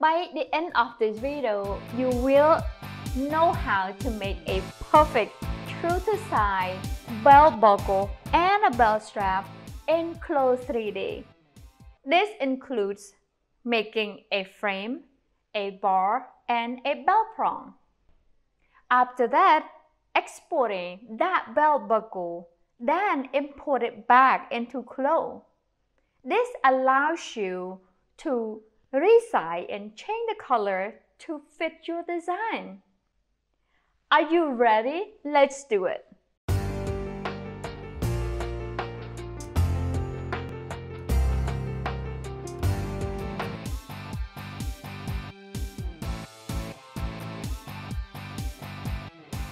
By the end of this video, you will know how to make a perfect true-to-size belt buckle and a belt strap in CLO3D. This includes making a frame, a bar, and a belt prong. After that, exporting that belt buckle, then import it back into CLO. This allows you to resize and change the color to fit your design. Are you ready? Let's do it.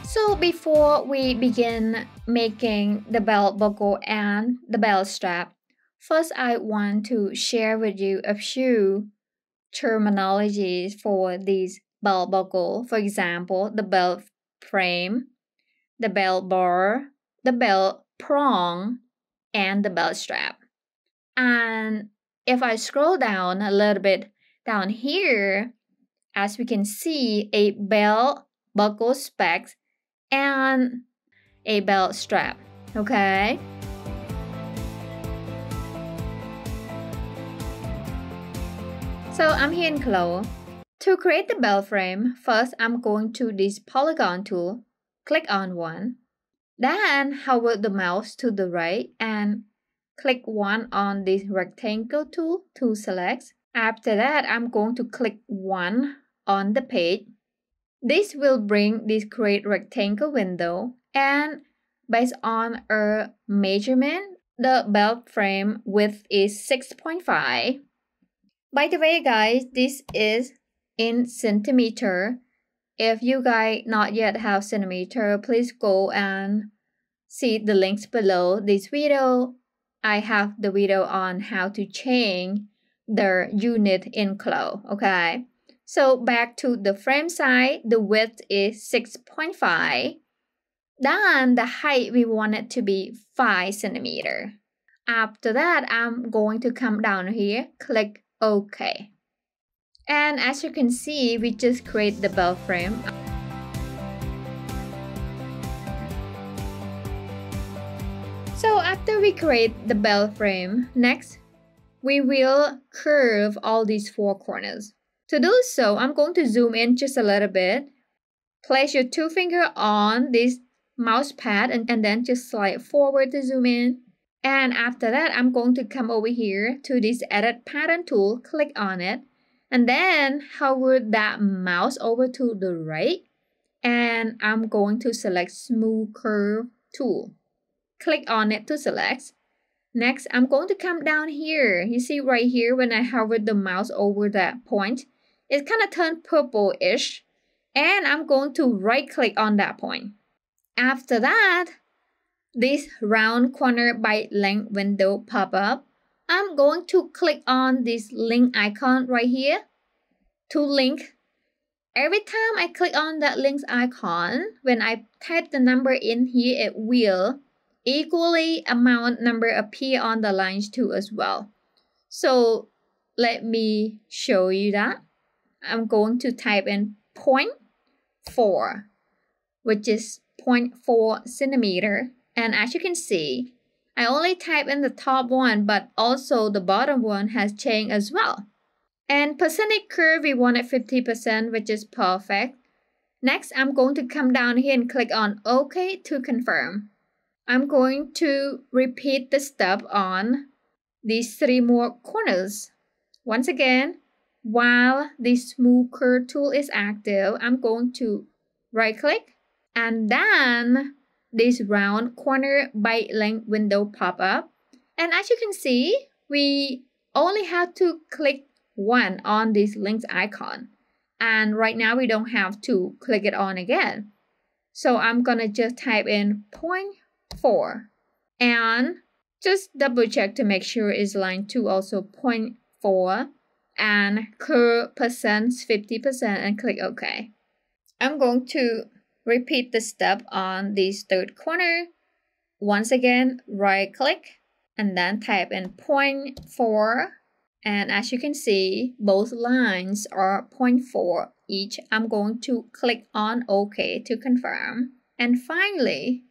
So before we begin making the belt buckle and the belt strap, first I want to share with you a few terminologies for these belt buckle. For example, the belt frame, the belt bar, the belt prong, and the belt strap. And if I scroll down a little bit down here, as we can see, a belt buckle specs and a belt strap, okay? So I'm here in CLO. To create the belt frame, first I'm going to this polygon tool, click on one, then hover the mouse to the right and click one on this rectangle tool to select. After that, I'm going to click one on the page. This will bring this create rectangle window, and based on a measurement, the belt frame width is 6.5. By the way, guys, this is in centimeter. If you guys not yet have centimeter, please go and see the links below this video. I have the video on how to change the unit in CLO, okay? So back to the frame side, the width is 6.5. Then the height we want it to be 5 centimeters. After that, I'm going to come down here, click OK. And as you can see, we just create the belt frame. So after we create the belt frame, next, we will curve all these four corners. To do so, I'm going to zoom in just a little bit. Place your two fingers on this mouse pad and then just slide forward to zoom in. And after that, I'm going to come over here to this Edit Pattern tool, click on it, and then hover that mouse over to the right. And I'm going to select Smooth Curve tool. Click on it to select. Next, I'm going to come down here. You see right here when I hover the mouse over that point, it kind of turned purple-ish, and I'm going to right-click on that point. After that, this round corner by length window pop up. I'm going to click on this link icon right here to link. Every time I click on that links icon, when I type the number in here, it will equally amount number appear on the lines too as well. So let me show you that. I'm going to type in 0.4, which is 0.4 centimeter. And as you can see, I only type in the top one, but also the bottom one has changed as well. And percentage curve, we wanted 50%, which is perfect. Next, I'm going to come down here and click on OK to confirm. I'm going to repeat the step on these three more corners. Once again, while the Smooth Curve tool is active, I'm going to right-click, and then this round corner by length window pop up. And as you can see, we only have to click one on this links icon. And right now we don't have to click it on again. So I'm gonna just type in 0.4 and just double check to make sure it's line 2 also 0.4 and curve percent 50% and click OK. I'm going to repeat the step on this third corner. Once again, right click and then type in 0.4 And as you can see, both lines are 0.4 each. I'm going to click on OK to confirm. And finally,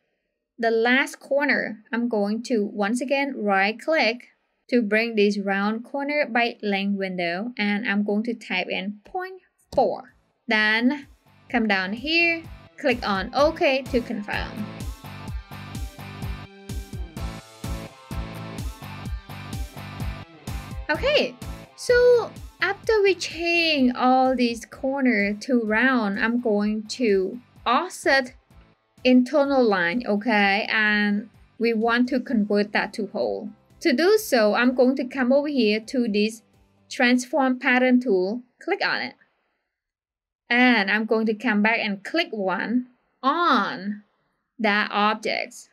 the last corner, I'm going to once again right click to bring this round corner by length window, and I'm going to type in 0.4. Then come down here, click on OK to confirm. Okay, so after we change all these corners to round, I'm going to offset internal line, okay? And we want to convert that to whole. To do so, I'm going to come over here to this transform pattern tool, click on it. And I'm going to come back and click one on that object.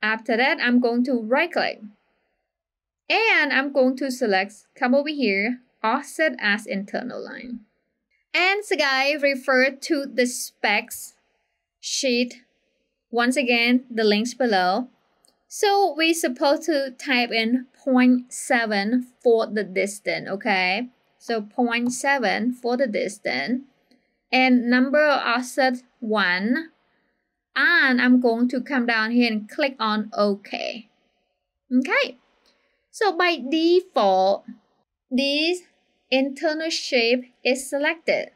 After that, I'm going to right click. And I'm going to select, come over here, offset as internal line. And so guys, refer to the specs sheet. Once again, the links below. So we're supposed to type in 0.7 for the distance, okay? So 0.7 for the distance. And number offset 1. And I'm going to come down here and click on OK. Okay. So by default, this internal shape is selected.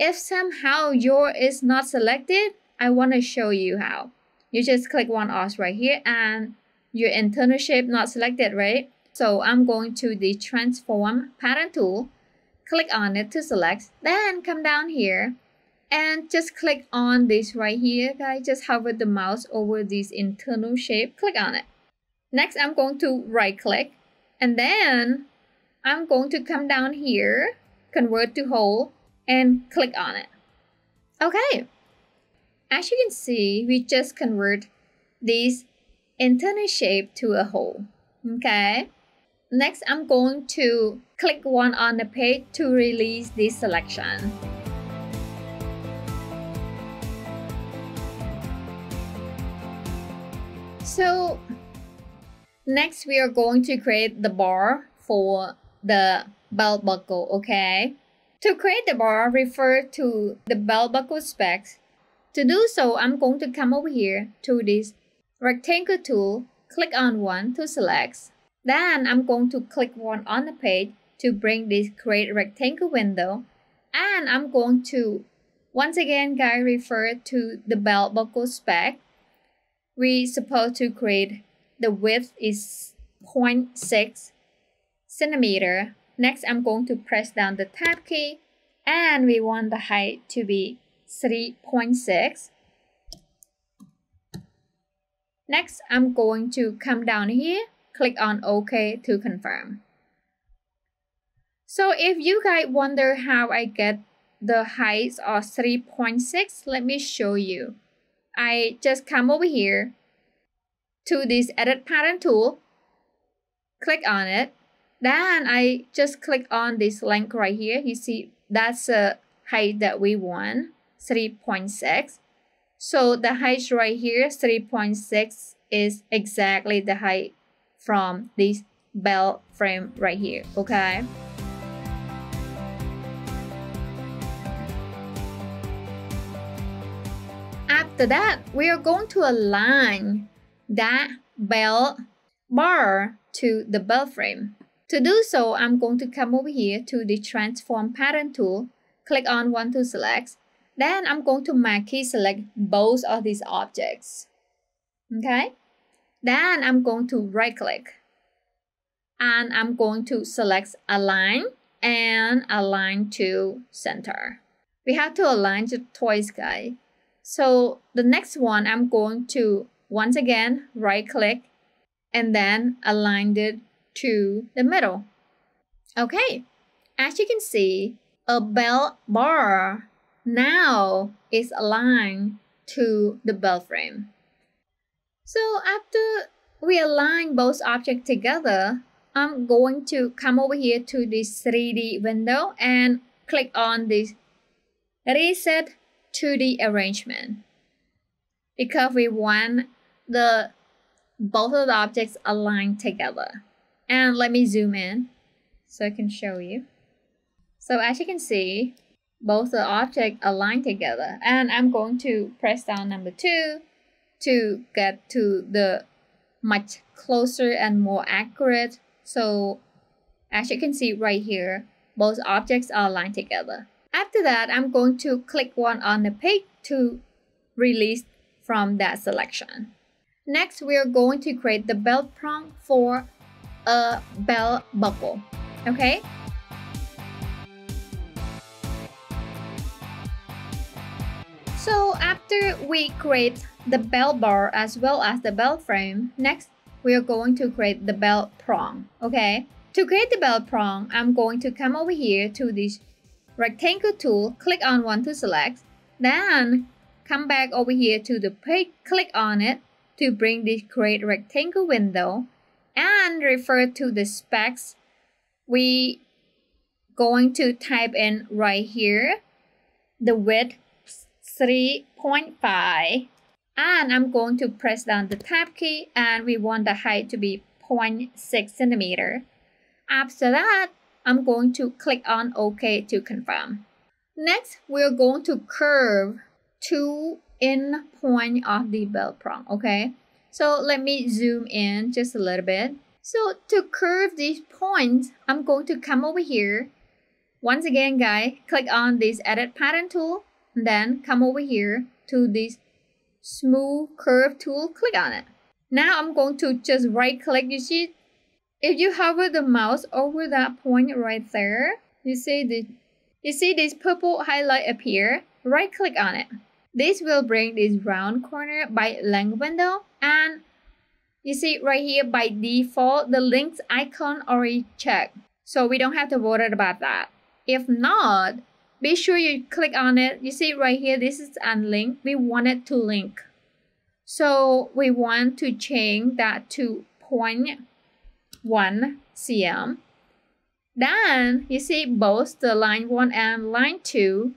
If somehow yours is not selected, I want to show you how. You just click one off right here and your internal shape not selected, right? So I'm going to the transform pattern tool, click on it to select, then come down here and just click on this right here, guys. Just hover the mouse over this internal shape, click on it. Next, I'm going to right click and then I'm going to come down here, convert to whole and click on it. Okay, as you can see, we just convert this internal shape to a whole, okay? Next, I'm going to click one on the page to release this selection. So, next, we are going to create the bar for the belt buckle, okay? To create the bar, refer to the belt buckle specs. To do so, I'm going to come over here to this rectangle tool, click on one to select. Then I'm going to click one on the page to bring this create rectangle window. And I'm going to, once again, guys, refer to the belt buckle spec. We're supposed to create the width is 0.6 centimeter. Next, I'm going to press down the tab key and we want the height to be 3.6. Next, I'm going to come down here, click on OK to confirm. So if you guys wonder how I get the heights of 3.6, let me show you. I just come over here to this edit pattern tool, click on it. Then I just click on this length right here. You see that's the height that we want, 3.6. So the height right here, 3.6 is exactly the height from this belt frame right here, okay? After that, we are going to align that belt bar to the belt frame. To do so, I'm going to come over here to the transform pattern tool, click on one to select. Then I'm going to marquee select both of these objects. Okay? Then I'm going to right click. And I'm going to select align and align to center. We have to align to twice, guys. So the next one, I'm going to once again, right click and then align it to the middle. Okay, as you can see, a belt bar now is aligned to the belt frame. So after we align both objects together, I'm going to come over here to this 3D window and click on this reset 2D arrangement because we want both of the objects aligned together. And let me zoom in so I can show you. So as you can see, both the objects align together, and I'm going to press down number 2 to get to the much closer and more accurate. So as you can see right here, both objects are aligned together. After that, I'm going to click one on the page to release from that selection. Next, we are going to create the belt prong for a belt buckle, okay? So after we create the belt bar as well as the belt frame, next we are going to create the belt prong, okay? To create the belt prong, I'm going to come over here to this rectangle tool, click on one to select, then come back over here to the page, click on it to bring this create rectangle window, and refer to the specs. We going to type in right here, the width 3.5, and I'm going to press down the tab key, and we want the height to be 0.6 centimeter. After that, I'm going to click on OK to confirm. Next, we're going to curve to end point of the belt prong, okay? So let me zoom in just a little bit. So to curve these points, I'm going to come over here. Once again, guys, click on this edit pattern tool, and then come over here to this smooth curve tool, click on it. Now I'm going to just right click, you see, if you hover the mouse over that point right there, you see this purple highlight appear, right click on it. This will bring this round corner by length window, and you see right here by default the links icon already checked, so we don't have to worry about that. If not, be sure you click on it. You see right here, this is unlinked. We want it to link. So we want to change that to 0.1 cm. Then you see both the line 1 and line 2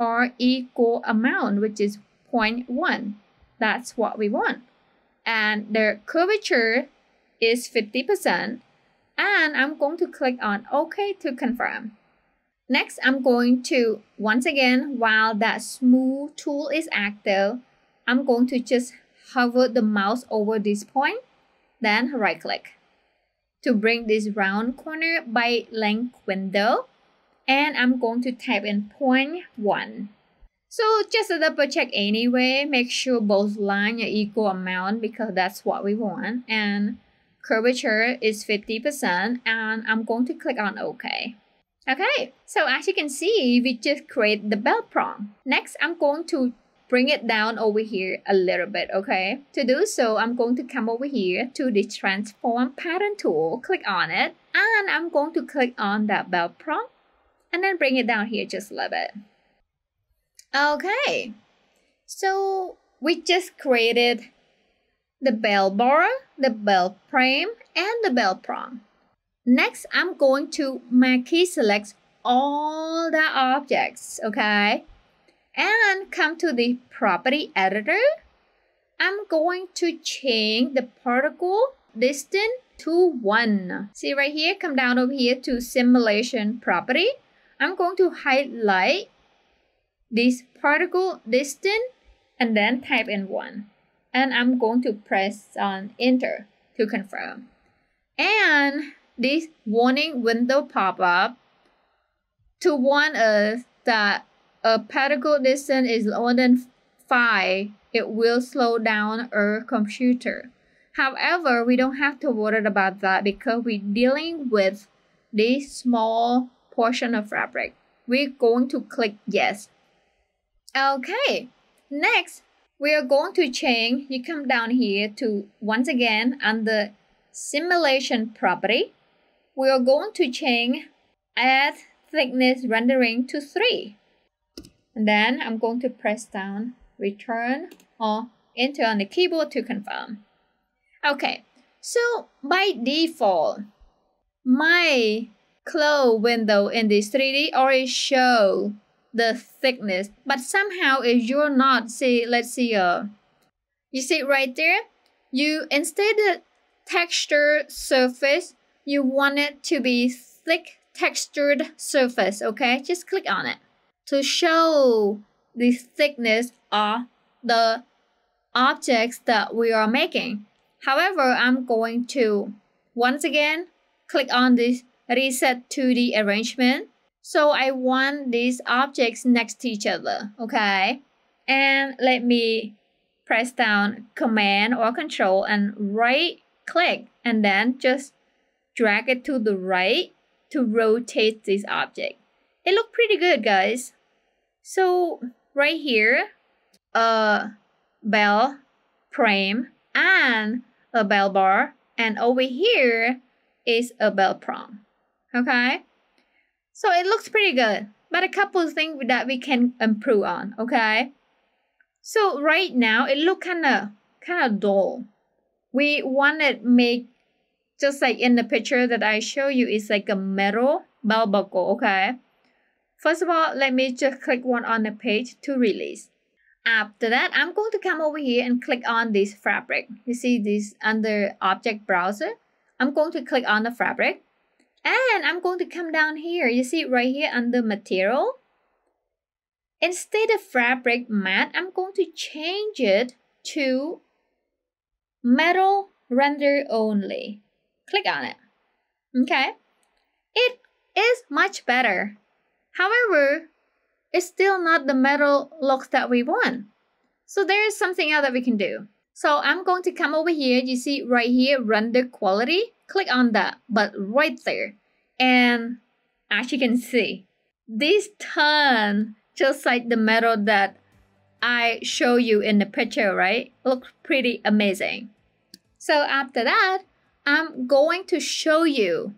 are equal amount, which is 0.1. That's what we want. And their curvature is 50%. And I'm going to click on OK to confirm. Next, I'm going to, once again, while that smooth tool is active, I'm going to just hover the mouse over this point, then right click to bring this round corner by length window, and I'm going to type in 0.1. So just a double check anyway, make sure both lines are equal amount because that's what we want, and curvature is 50%, and I'm going to click on OK. Okay, so as you can see, we just create the belt prong. Next, I'm going to bring it down over here a little bit, okay? To do so, I'm going to come over here to the transform pattern tool, click on it, and I'm going to click on that belt prong, and then bring it down here just a little bit. Okay, so we just created the belt bar, the belt frame, and the belt prong. Next, I'm going to marquee select all the objects, okay? And come to the property editor. I'm going to change the particle distance to 1. See right here, come down over here to simulation property. I'm going to highlight this particle distance and then type in 1. And I'm going to press on enter to confirm. And this warning window pop up to warn us that a particle distance is lower than 5, it will slow down our computer. However, we don't have to worry about that because we're dealing with this small portion of fabric. We're going to click yes. Okay, next we are going to change, you come down here to once again under simulation property. We are going to change add thickness rendering to 3. And then I'm going to press down return or enter on the keyboard to confirm. Okay, so by default, my CLO window in this 3D already shows the thickness. But somehow if you're not, you see right there, you instead the texture surface you want it to be thick textured surface, okay? Just click on it to show the thickness of the objects that we are making. However, I'm going to once again click on this reset 2D arrangement. So I want these objects next to each other, okay? And let me press down Command or Control and right click and then just drag it to the right to rotate this object. It looked pretty good, guys. So right here, a bell frame and a bell bar, and over here is a bell prong, okay? So it looks pretty good, but a couple of things that we can improve on, okay? So right now it looks kind of dull. We want to make, just like in the picture that I show you, it's like a metal bell buckle, okay? First of all, let me just click one on the page to release. After that, I'm going to come over here and click on this fabric. You see this under Object Browser? I'm going to click on the fabric. And I'm going to come down here. You see right here under Material. Instead of fabric matte, I'm going to change it to metal render only. Click on it. Okay. It is much better. However, it's still not the metal look that we want. So there is something else that we can do. So I'm going to come over here. You see right here, render quality. Click on that, but right there. And as you can see, this turn just like the metal that I show you in the picture, right? Looks pretty amazing. So after that, I'm going to show you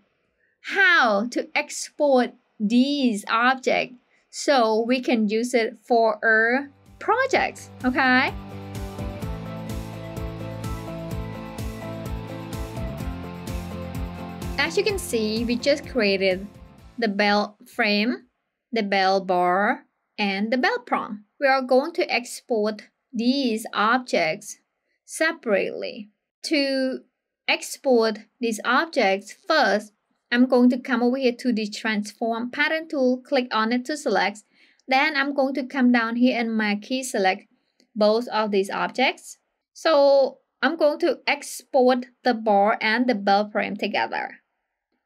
how to export these objects so we can use it for our projects, okay? As you can see, we just created the bell frame, the bell bar, and the bell prong. We are going to export these objects separately. To export these objects, first, I'm going to come over here to the Transform Pattern tool, click on it to select. Then I'm going to come down here and marquee select both of these objects. So I'm going to export the bar and the bell frame together.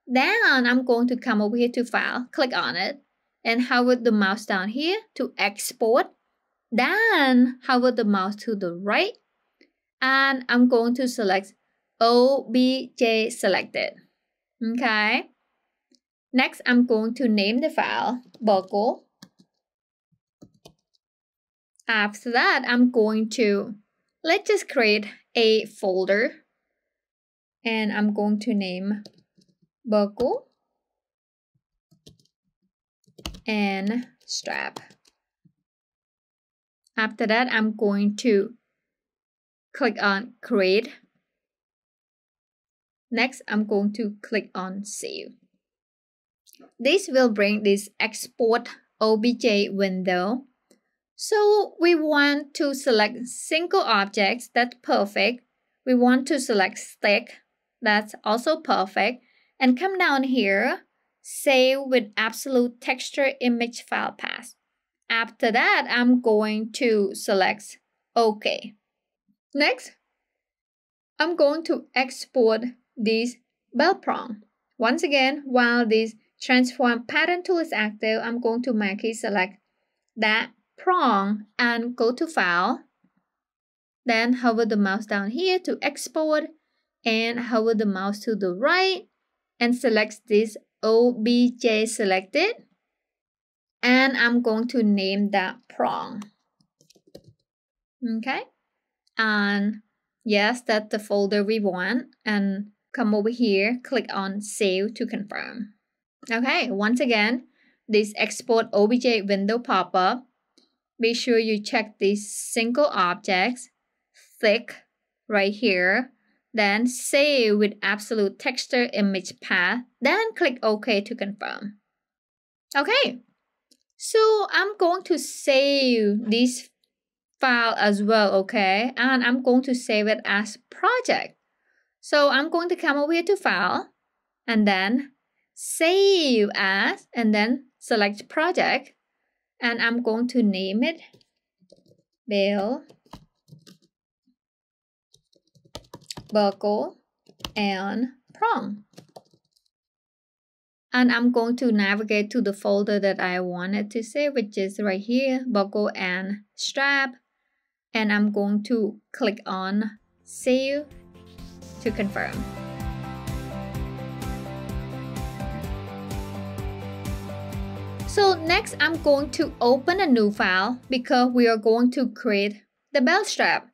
Then I'm going to come over here to File, click on it, and hover the mouse down here to Export. Then hover the mouse to the right, and I'm going to select OBJ selected. Okay. Next, I'm going to name the file buckle. After that, I'm going to, let's just create a folder. And I'm going to name buckle and strap. After that, I'm going to click on create. Next, I'm going to click on Save. This will bring this Export OBJ window. So we want to select single objects, that's perfect. We want to select stick, that's also perfect. And come down here, Save with absolute texture image file path. After that, I'm going to select OK. Next, I'm going to export this bell prong. Once again, while this Transform Pattern tool is active, I'm going to marquee select that prong and go to File. Then hover the mouse down here to Export and hover the mouse to the right and select this OBJ selected. And I'm going to name that prong. Okay. And yes, that's the folder we want. And come over here, click on Save to confirm. Okay, once again, this Export OBJ window pop-up. Be sure you check these single objects, thick, right here. Then Save with absolute texture image path. Then click OK to confirm. Okay, so I'm going to save this file as well, okay? And I'm going to save it as project. So I'm going to come over here to File, and then save as, and then select project, and I'm going to name it Burgle and Prong. And I'm going to navigate to the folder that I wanted to save, which is right here, Burgle and Strap. And I'm going to click on Save to confirm. So next, I'm going to open a new file because we are going to create the belt strap.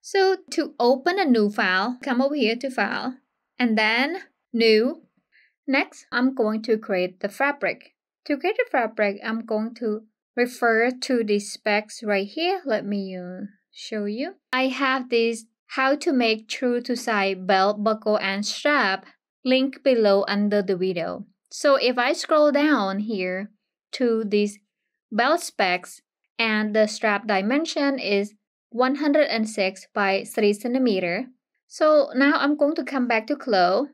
So to open a new file, come over here to File, and then New. Next, I'm going to create the fabric. To create the fabric, I'm going to refer to the specs right here. Let me show you. I have this how to make true to size belt, buckle, and strap link below under the video. So if I scroll down here to these belt specs, and the strap dimension is 106 by 3 cm. So now I'm going to come back to CLO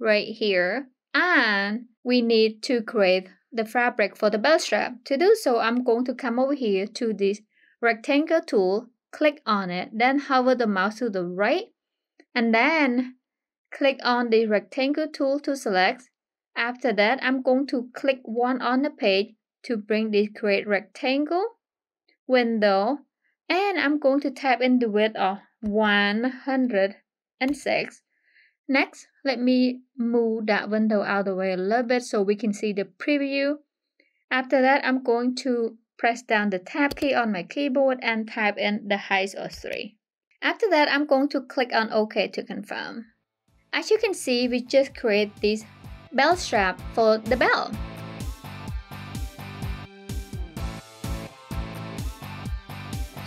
right here, and we need to create the fabric for the belt strap. To do so, I'm going to come over here to this rectangle tool, click on it, then hover the mouse to the right, and then click on the rectangle tool to select. After that, I'm going to click one on the page to bring the create rectangle window, and I'm going to type in the width of 106. Next, let me move that window out of the way a little bit so we can see the preview. After that, I'm going to press down the tab key on my keyboard and type in the height of 3. After that, I'm going to click on OK to confirm. As you can see, we just create this belt strap for the belt.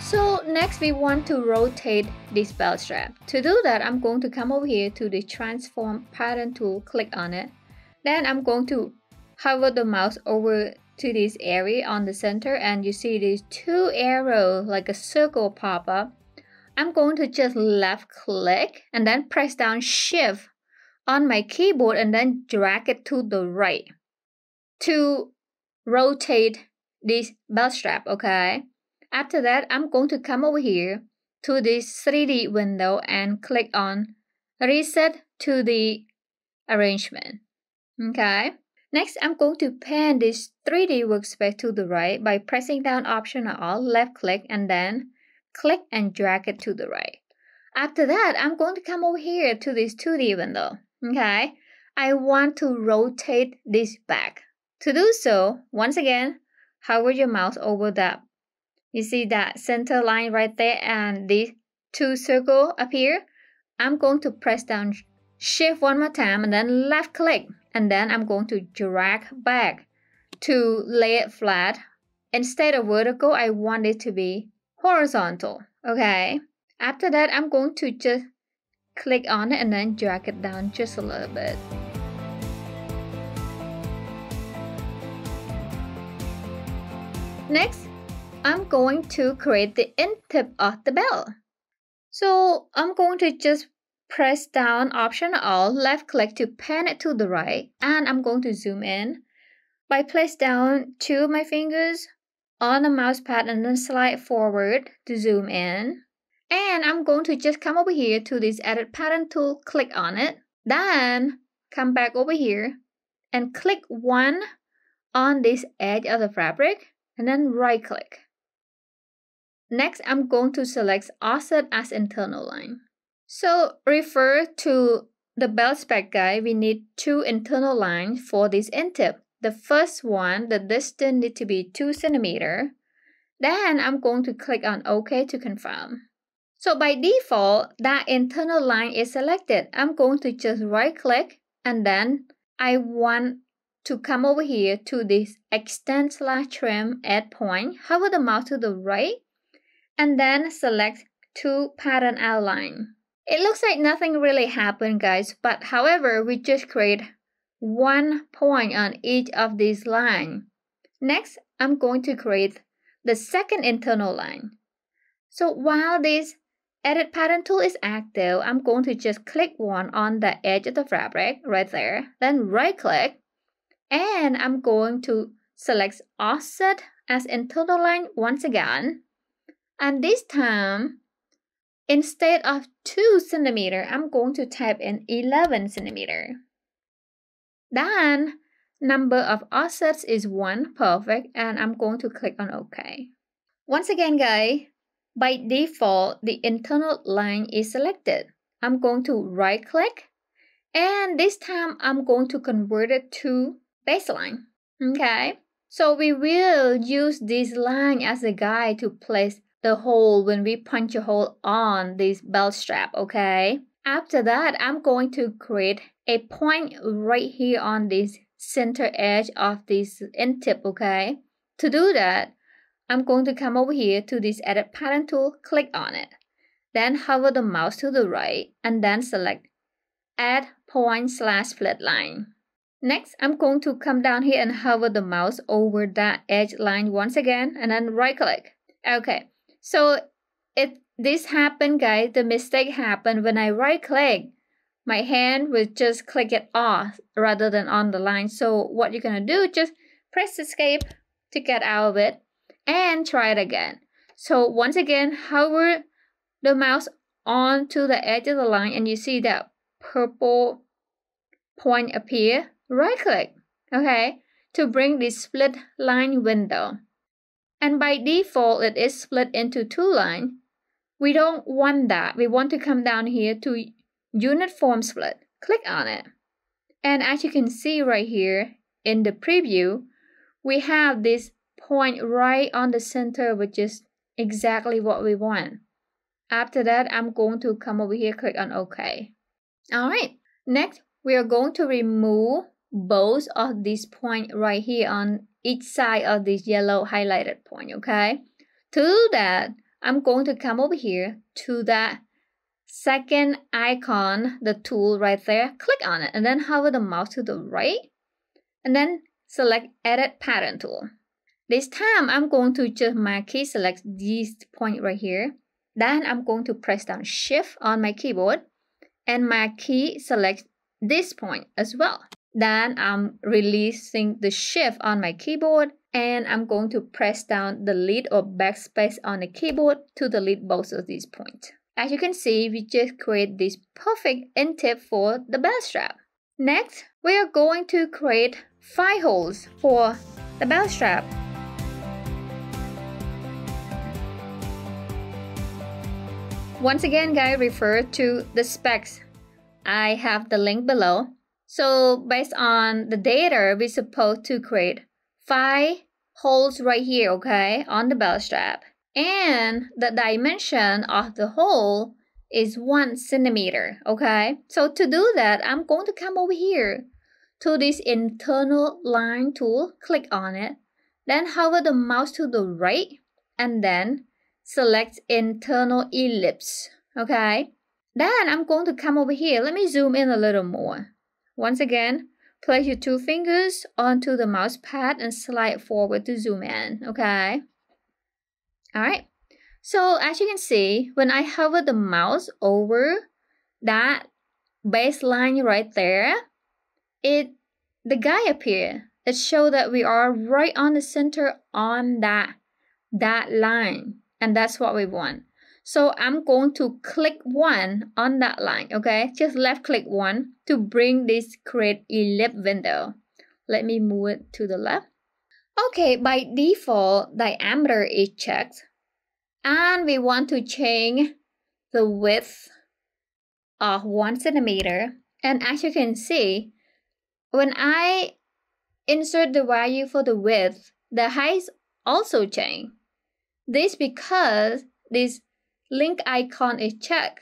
So next we want to rotate this belt strap. To do that, I'm going to come over here to the transform pattern tool, click on it. Then I'm going to hover the mouse over to this area on the center, and you see these two arrows like a circle pop up. I'm going to just left click and then press down Shift on my keyboard and then drag it to the right to rotate this belt strap, okay? After that, I'm going to come over here to this 3D window and click on Reset to the Arrangement. Okay. Next, I'm going to pan this 3D workspace to the right by pressing down Option or Alt, left click, and then click and drag it to the right. After that, I'm going to come over here to this 2D window. Okay. I want to rotate this back. To do so, once again, hover your mouse over that. You see that center line right there and these two circles up here? I'm going to press down Shift one more time and then left click. And then I'm going to drag back to lay it flat. Instead of vertical, I want it to be horizontal. Okay. After that, I'm going to just click on it and then drag it down just a little bit. Next, I'm going to create the end tip of the belt. So I'm going to just press down Option or Alt, left click to pan it to the right, and I'm going to zoom in by place down two of my fingers on the mouse pad and then slide forward to zoom in. And I'm going to just come over here to this Edit Pattern tool, click on it, then come back over here and click one on this edge of the fabric and then right click. Next, I'm going to select Offset as internal line. So refer to the belt spec guide, we need two internal lines for this end tip. The first one, the distance needs to be 2 cm. Then I'm going to click on OK to confirm. So by default, that internal line is selected. I'm going to just right click, and then I want to come over here to this Extend/Trim Edge point, hover the mouse to the right, and then select to Pattern Outline. It looks like nothing really happened, guys, but however, we just create one point on each of these lines. Next, I'm going to create the second internal line. So while this Edit pattern tool is active. I'm going to just click one on the edge of the fabric right there, then right click, and I'm going to select offset as internal line once again. And this time, instead of 2 centimeter, I'm going to type in 11 centimeter. Then number of offsets is 1, perfect, and I'm going to click on OK. Once again, guys, by default, the internal line is selected. I'm going to right click, and this time I'm going to convert it to baseline. Okay, so we will use this line as a guide to place the hole when we punch a hole on this belt strap, okay? After that, I'm going to create a point right here on this center edge of this end tip, okay? To do that, I'm going to come over here to this Edit Pattern tool, click on it, then hover the mouse to the right, and then select Add Point / Split Line. Next, I'm going to come down here and hover the mouse over that edge line once again, and then right click. Okay, so if this happened, guys, the mistake happened when I right click, my hand will just click it off rather than on the line. So what you're gonna do, just press escape to get out of it and try it again. So once again, hover the mouse onto the edge of the line and you see that purple point appear, right click, okay, to bring the split line window. And by default, it is split into 2 lines. We don't want that. We want to come down here to Uniform Split. Click on it. And as you can see right here in the preview, we have this point right on the center, which is exactly what we want. After that, I'm going to come over here, click on OK. All right. Next, we are going to remove both of these points right here on each side of this yellow highlighted point, okay? To do that, I'm going to come over here to that second icon, the tool right there, click on it, and then hover the mouse to the right, and then select Edit Pattern tool. This time, I'm going to just marquee select this point right here. Then I'm going to press down Shift on my keyboard, and marquee select this point as well. Then I'm releasing the shift on my keyboard and I'm going to press down delete or backspace on the keyboard to delete both of these points. As you can see, we just create this perfect end tip for the belt strap. Next, we are going to create 5 holes for the belt strap. Once again, guys, refer to the specs. I have the link below. So based on the data, we're supposed to create 5 holes right here, okay, on the belt strap. And the dimension of the hole is 1 centimeter, okay? So to do that, I'm going to come over here to this internal line tool, click on it, then hover the mouse to the right, and then select internal ellipse, okay? Then I'm going to come over here. Let me zoom in a little more. Once again, place your 2 fingers onto the mouse pad and slide forward to zoom in, okay? All right, so as you can see, when I hover the mouse over that baseline right there, the guide appears. It shows that we are right on the center on that line, and that's what we want. So I'm going to click one on that line, okay? Just left click one to bring this create ellipse window. Let me move it to the left. Okay, by default, diameter is checked. And we want to change the width of 1 centimeter. And as you can see, when I insert the value for the width, the height also change. This because this link icon is checked.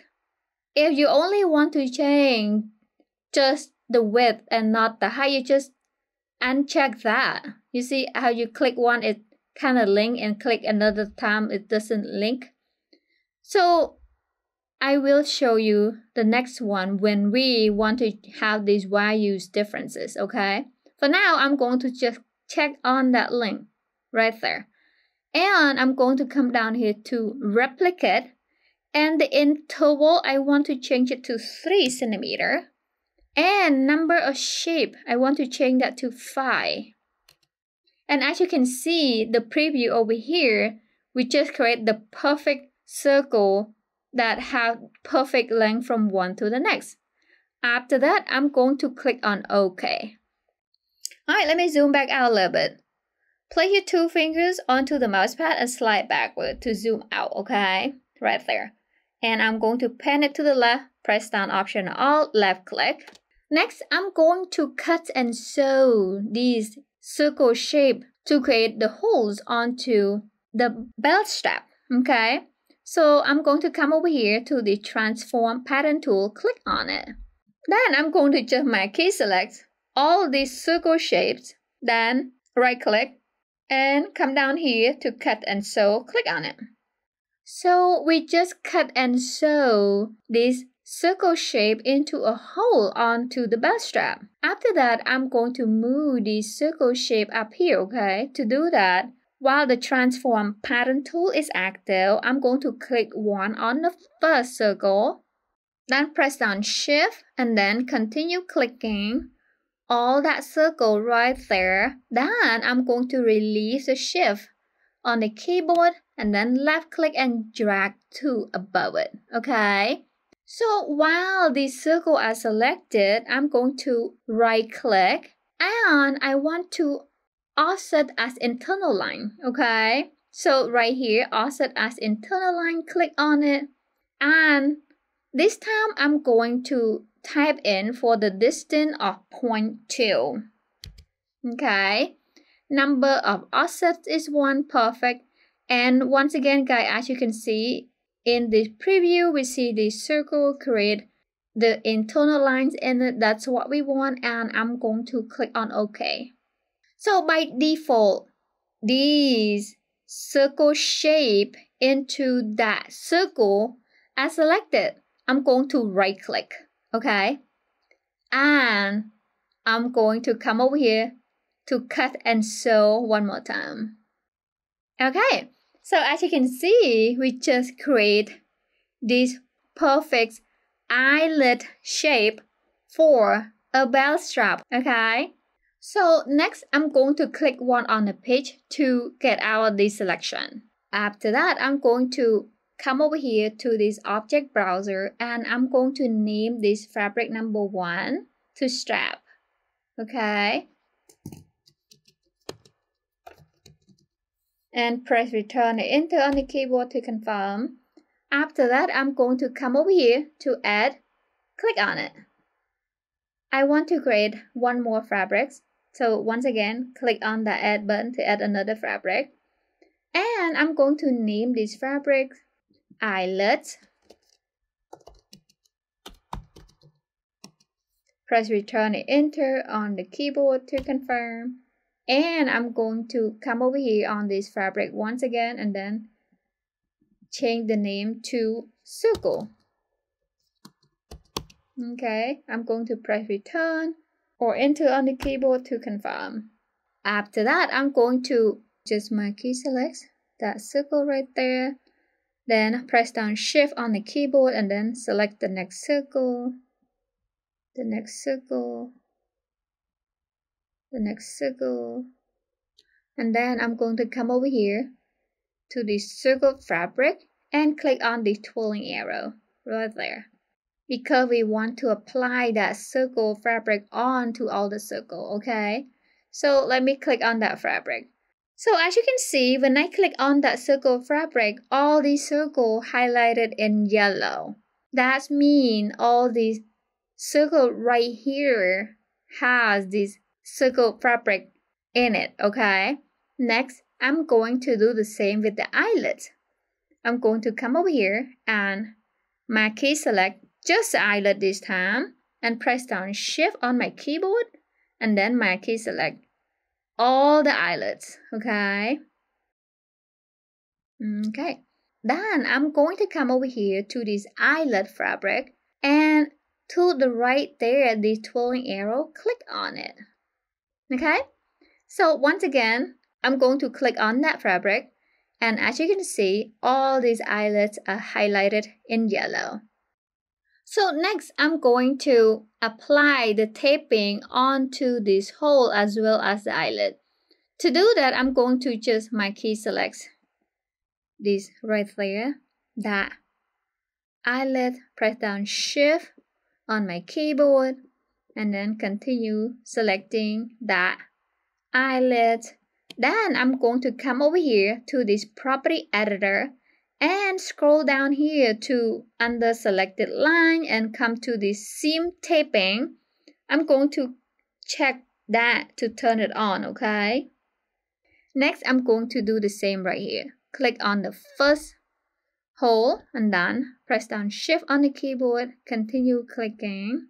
If you only want to change just the width and not the height, you just uncheck that. You see how you click one, it kind of link, and click another time, it doesn't link. So I will show you the next one when we want to have these values differences, okay? For now, I'm going to just check on that link right there. And I'm going to come down here to replicate. and the interval I want to change it to 3 cm. And number of shape, I want to change that to 5. And as you can see, the preview over here, we just create the perfect circle that have perfect length from one to the next. After that, I'm going to click on OK. All right, let me zoom back out a little bit. Place your two fingers onto the mouse pad and slide backward to zoom out, okay? Right there. And I'm going to pan it to the left, press down Option Alt, left click. Next, I'm going to cut and sew these circle shape to create the holes onto the belt strap, okay? So I'm going to come over here to the Transform Pattern tool, click on it. Then I'm going to just marquee select all these circle shapes, then right click and come down here to cut and sew, click on it. So we just cut and sew this circle shape into a hole onto the belt strap. After that, I'm going to move this circle shape up here, okay? To do that, while the Transform Pattern tool is active, I'm going to click one on the first circle, then press down Shift and then continue clicking all that circle right there. Then I'm going to release the Shift on the keyboard and then left click and drag two above it, okay? So while these circles are selected, I'm going to right click and I want to offset as internal line, okay? So right here, offset as internal line, click on it. And this time I'm going to type in for the distance of 0.2, okay? Number of offsets is 1, perfect. And once again, guys, as you can see, in this preview, we see the circle create the internal lines in it. That's what we want, and I'm going to click on OK. So by default, these circle shape into that circle as selected. I'm going to right click, okay? And I'm going to come over here to cut and sew one more time. Okay, so as you can see, we just create this perfect eyelet shape for a belt strap, okay? So next, I'm going to click one on the page to get out of this selection. After that, I'm going to come over here to this object browser and I'm going to name this fabric number 1 to strap, okay? And press return and enter on the keyboard to confirm. After that, I'm going to come over here to add, click on it. I want to create one more fabric. So once again, click on the add button to add another fabric. And I'm going to name this fabric eyelet. Press return and enter on the keyboard to confirm. And I'm going to come over here on this fabric once again and then change the name to circle. Okay, I'm going to press return or enter on the keyboard to confirm. After that, I'm going to just marquee select that circle right there. Then press down Shift on the keyboard and then select the next circle, the next circle, and then I'm going to come over here to the circle fabric and click on the twirling arrow right there, because we want to apply that circle fabric onto all the circle, okay? So let me click on that fabric. So as you can see, when I click on that circle fabric, all these circles highlighted in yellow. That means all these circles right here has this circle fabric in it, okay? Next, I'm going to do the same with the eyelet. I'm going to come over here and marquee select just the eyelet this time and press down Shift on my keyboard and then marquee select all the eyelets, okay? Okay, then I'm going to come over here to this eyelet fabric and to the right there, the twirling arrow, click on it. Okay, so once again, I'm going to click on that fabric And as you can see, all these eyelets are highlighted in yellow. So next, I'm going to apply the taping onto this hole as well as the eyelet. To do that, I'm going to choose my key selects. This right there, that eyelet, press down Shift on my keyboard, and then continue selecting that eyelet. Then I'm going to come over here to this property editor and scroll down here to under selected line and come to the seam taping. I'm going to check that to turn it on, okay? Next, I'm going to do the same right here. Click on the first hole and then press down Shift on the keyboard, continue clicking.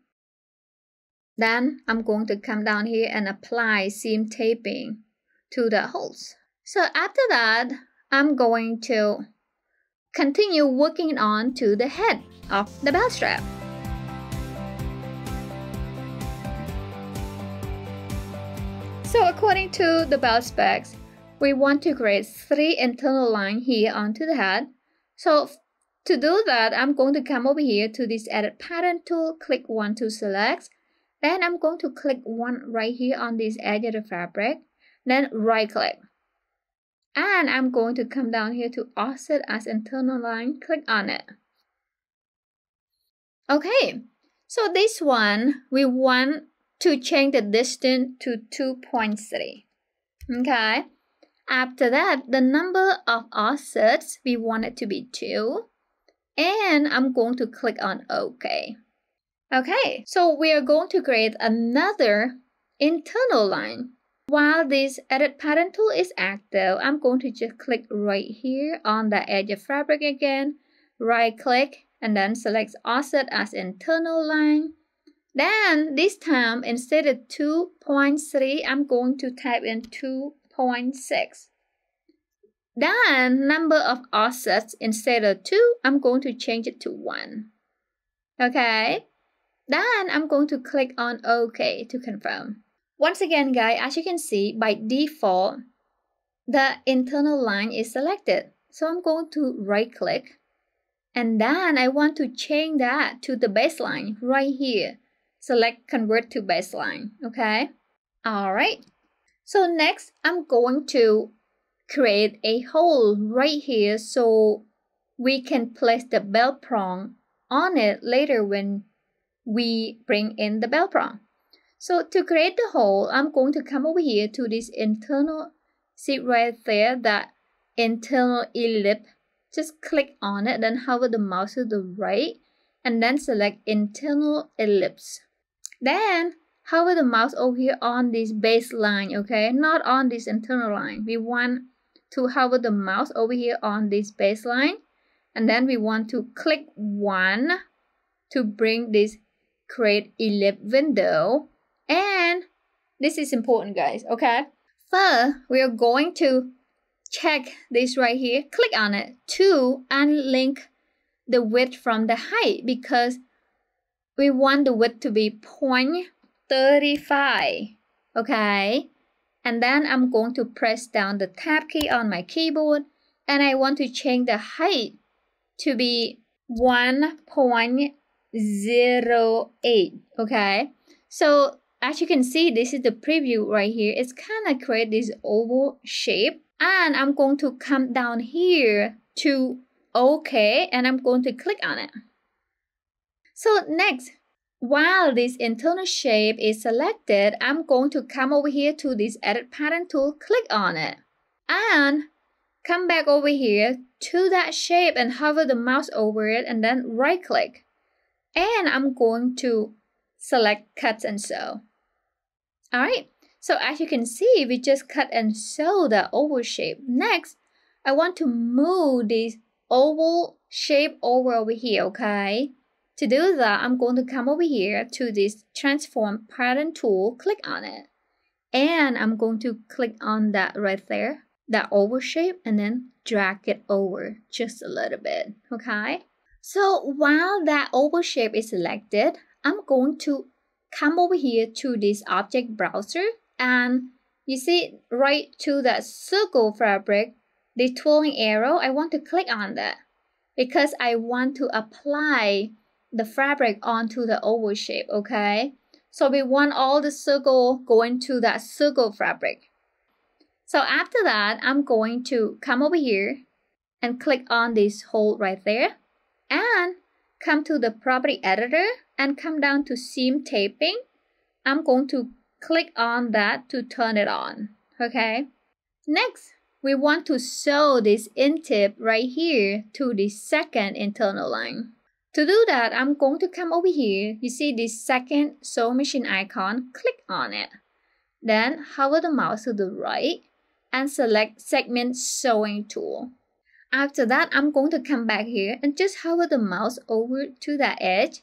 Then I'm going to come down here and apply seam taping to the holes. So after that, I'm going to continue working on to the head of the belt strap. So according to the belt specs, we want to create 3 internal lines here onto the head. So to do that, I'm going to come over here to this Edit Pattern tool, click one to select. Then I'm going to click one right here on this edge of the fabric. Then right click. And I'm going to come down here to Offset as Internal Line, click on it. Okay, so this one, we want to change the distance to 2.3. Okay, after that, the number of offsets, we want it to be 2. And I'm going to click on OK. Okay, so we are going to create another internal line. While this Edit Pattern tool is active, I'm going to just click right here on the edge of fabric again, right click, and then select Offset as Internal Line. Then this time, instead of 2.3, I'm going to type in 2.6. Then number of offsets, instead of 2, I'm going to change it to 1. Okay, then I'm going to click on OK to confirm. Once again, guys, as you can see, by default, the internal line is selected. So I'm going to right-click, and then I want to change that to the baseline right here. Select Convert to Baseline, okay? All right. So next, I'm going to create a hole right here so we can place the belt prong on it later when we bring in the belt prong. So to create the hole, I'm going to come over here to this internal, see right there, that internal ellipse. Just click on it, then hover the mouse to the right, and then select internal ellipse. Then hover the mouse over here on this baseline, okay? Not on this internal line. We want to hover the mouse over here on this baseline, and then we want to click 1 to bring this create ellipse window. And this is important, guys, okay? First, we are going to check this right here. Click on it to unlink the width from the height because we want the width to be 0.35, okay? And then I'm going to press down the Tab key on my keyboard, and I want to change the height to be 1.08, okay? So as you can see, this is the preview right here. It's kind of create this oval shape. And I'm going to come down here to OK, and I'm going to click on it. So next, while this internal shape is selected, I'm going to come over here to this Edit Pattern tool, click on it. And come back over here to that shape and hover the mouse over it, and then right click. And I'm going to select Cut and Sew. All right, so as you can see, we just cut and sew the oval shape. Next, I want to move this oval shape over here, okay? To do that, I'm going to come over here to this Transform Pattern tool, click on it. And I'm going to click on that right there, that oval shape, and then drag it over just a little bit, okay? So while that oval shape is selected, I'm going to come over here to this object browser, and you see right to that circle fabric, the twirling arrow, I want to click on that because I want to apply the fabric onto the oval shape, okay? So we want all the circle going to that circle fabric. So after that, I'm going to come over here and click on this hole right there and come to the property editor and come down to seam taping. I'm going to click on that to turn it on, okay? Next, we want to sew this end tip right here to the second internal line. To do that, I'm going to come over here. You see this second sew machine icon, click on it. Then hover the mouse to the right and select segment sewing tool. After that, I'm going to come back here and just hover the mouse over to that edge.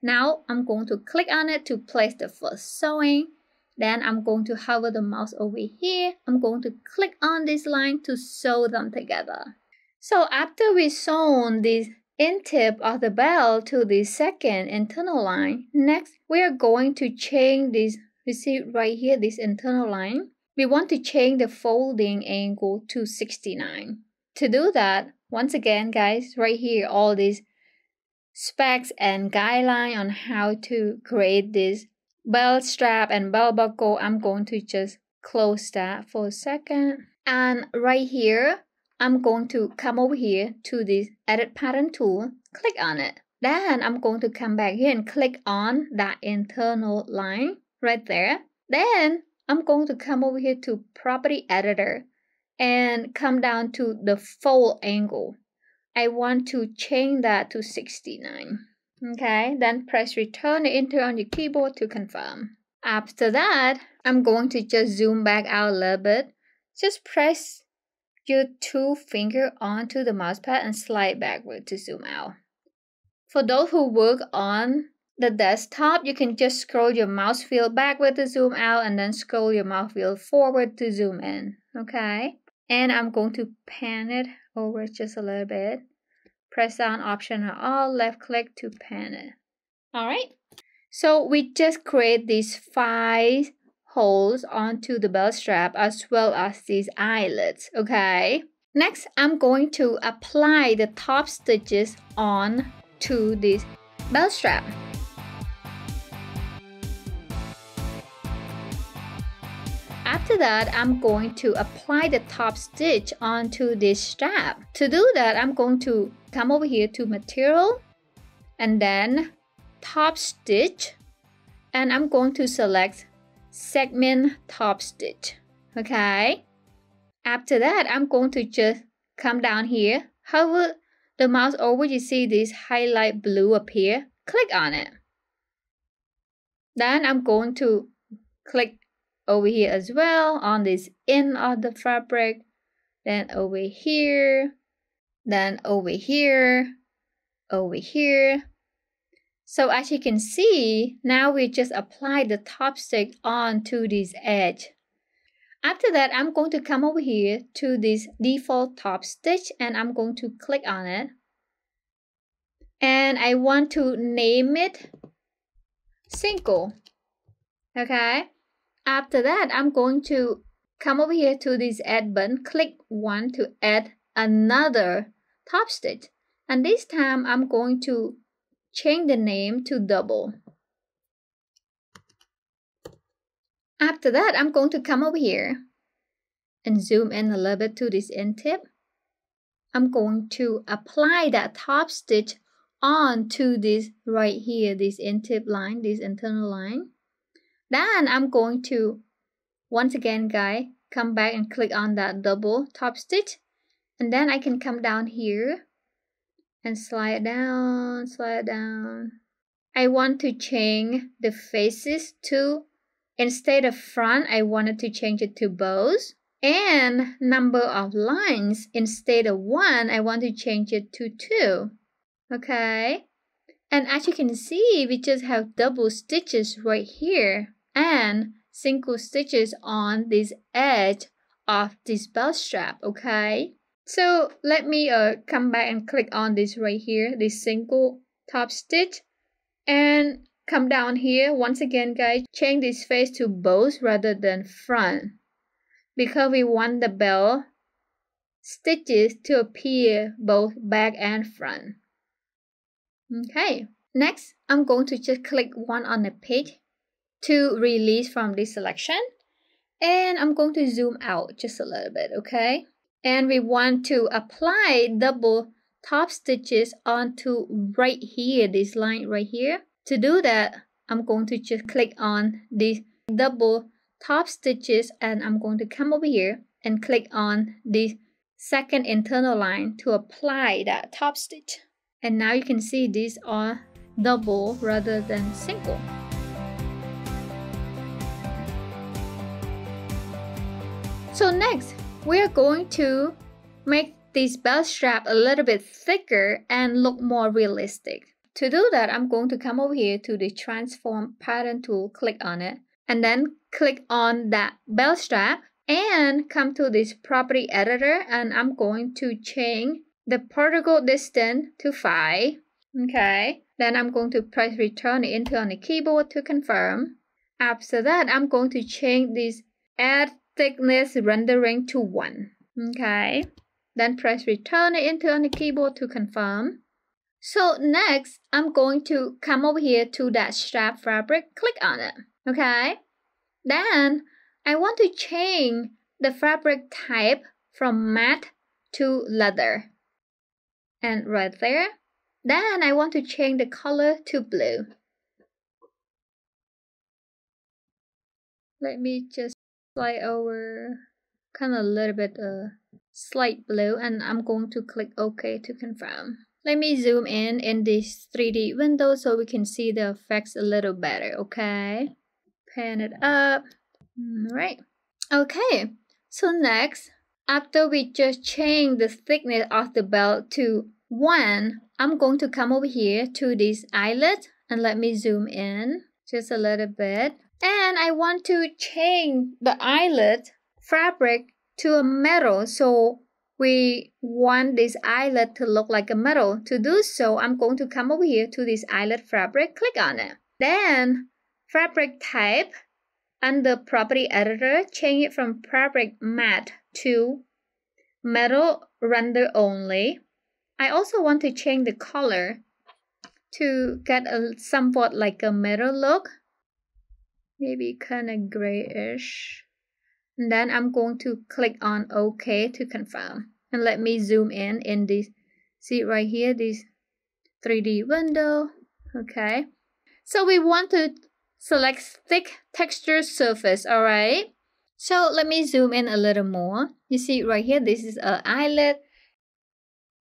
Now I'm going to click on it to place the first sewing. Then I'm going to hover the mouse over here. I'm going to click on this line to sew them together. So after we sewn this end tip of the bell to the second internal line, next we are going to change this, you see right here, this internal line. We want to change the folding angle to 69. To do that, once again guys, right here all these specs and guideline on how to create this belt strap and belt buckle. I'm going to just close that for a second, and right here I'm going to come over here to this edit pattern tool, click on it. Then I'm going to come back here and click on that internal line right there. Then I'm going to come over here to property editor and come down to the fold angle. I want to change that to 69. Okay, then press return to enter on your keyboard to confirm. After that, I'm going to just zoom back out a little bit. Just press your two finger onto the mouse pad and slide backward to zoom out. For those who work on the desktop, you can just scroll your mouse wheel backward to zoom out and then scroll your mouse wheel forward to zoom in, okay? And I'm going to pan it over just a little bit. Press down Option or Alt, left click to pan it. All right, so we just create these 5 holes onto the belt strap as well as these eyelets, okay? Next, I'm going to apply the top stitches on to this belt strap. After that, I'm going to apply the top stitch onto this strap. To do that, I'm going to come over here to material and then top stitch, and I'm going to select segment top stitch, okay? After that, I'm going to just come down here, hover the mouse over, you see this highlight blue appear, click on it. Then I'm going to click over here as well on this end of the fabric, then over here, then over here, over here. So as you can see, now we just apply the top stitch onto this edge. After that, I'm going to come over here to this default top stitch and I'm going to click on it. And I want to name it single, okay? After that, I'm going to come over here to this add button, click one to add another top stitch. And this time I'm going to change the name to double. After that, I'm going to come over here and zoom in a little bit to this end tip. I'm going to apply that top stitch onto this right here, this end tip line, this internal line. Then I'm going to, once again, guys, come back and click on that double top stitch. And then I can come down here and slide down, slide down. I want to change the faces to, instead of front, I wanted to change it to bows. And number of lines, instead of 1, I want to change it to 2. Okay. And as you can see, we just have double stitches right here and single stitches on this edge of this belt strap, okay? So let me come back and click on this right here, this single top stitch, and come down here. Once again, guys, change this face to bows rather than front because we want the bell stitches to appear both back and front. Okay, next I'm going to just click one on the page to release from this selection, and I'm going to zoom out just a little bit, okay? And we want to apply double top stitches onto right here, this line right here. To do that, I'm going to just click on these double top stitches, and I'm going to come over here and click on this second internal line to apply that top stitch. And now you can see these are double rather than single. So next, we're going to make this belt strap a little bit thicker and look more realistic. To do that, I'm going to come over here to the transform pattern tool, click on it, and then click on that belt strap and come to this property editor, and I'm going to change the particle distance to 5. Okay, then I'm going to press return enter on the keyboard to confirm. After that, I'm going to change this add thickness rendering to 1. Okay, then press return enter on the keyboard to confirm. So next, I'm going to come over here to that strap fabric, click on it. Okay, then I want to change the fabric type from matte to leather, and right there. Then I want to change the color to blue. Let me just slide over kind of a little bit slight blue, and I'm going to click OK to confirm. Let me zoom in this 3D window so we can see the effects a little better, okay? Pan it up. All right. Okay, so next, after we just change the thickness of the belt to 1, I'm going to come over here to this eyelet, and let me zoom in just a little bit. And I want to change the eyelet fabric to a metal, so we want this eyelet to look like a metal. To do so, I'm going to come over here to this eyelet fabric, click on it. Then, fabric type, under property editor, change it from fabric matte to metal render only. I also want to change the color to get a somewhat like a metal look, maybe kind of grayish. And then I'm going to click on OK to confirm. And let me zoom in this, see right here, this 3D window. Okay. So we want to select thick texture surface, all right? So let me zoom in a little more. You see right here, this is an eyelet.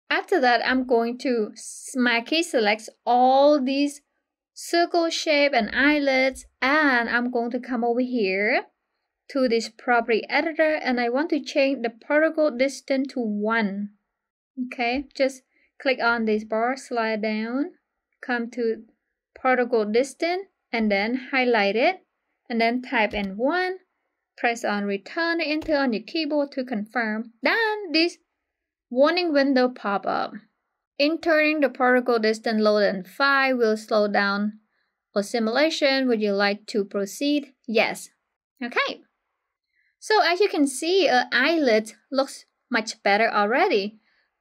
After that, I'm going to, my key selects all these circle shape and eyelets, and I'm going to come over here to this property editor, and I want to change the particle distance to 1. Okay, just click on this bar, slide down, come to particle distance, and then highlight it, and then type in 1, press on return enter on your keyboard to confirm. Then this warning window pop up. Entering the particle distance lower than 5 will slow down our simulation. Would you like to proceed? Yes. Okay. So as you can see, an eyelet looks much better already.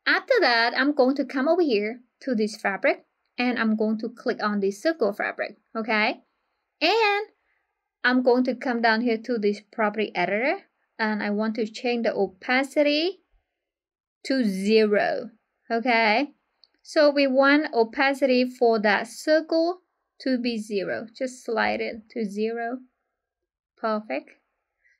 After that, I'm going to come over here to this fabric, and I'm going to click on this circle fabric, okay? And I'm going to come down here to this property editor, and I want to change the opacity to 0, okay? So we want opacity for that circle to be 0. Just slide it to 0. Perfect.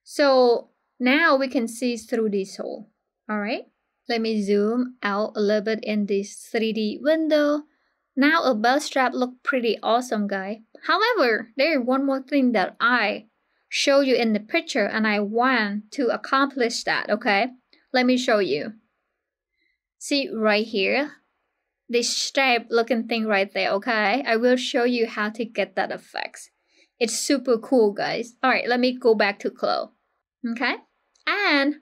So now we can see through this hole, all right? Let me zoom out a little bit in this 3D window. Now a belt strap look pretty awesome, guys. However, there's one more thing that I show you in the picture, and I want to accomplish that, okay? Let me show you. See right here? This stripe looking thing right there, okay? I will show you how to get that effect. It's super cool, guys. Alright, let me go back to CLO. Okay? And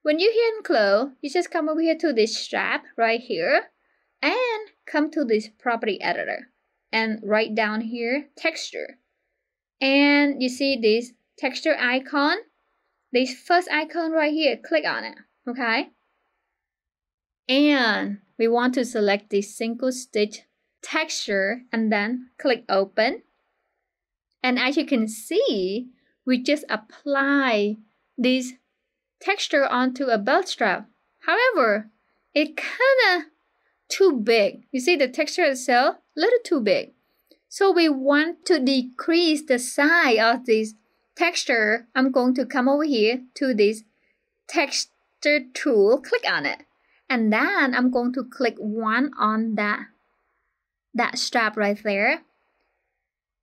when you're here in CLO, you just come over here to this strap right here, and come to this property editor and write down here texture, and you see this texture icon, this first icon right here, click on it, okay? And we want to select the single stitch texture and then click open. And as you can see, we just apply this texture onto a belt strap. However, it kind of too big. You see the texture itself, a little too big. So we want to decrease the size of this texture. I'm going to come over here to this texture tool, click on it. And then I'm going to click one on that strap right there.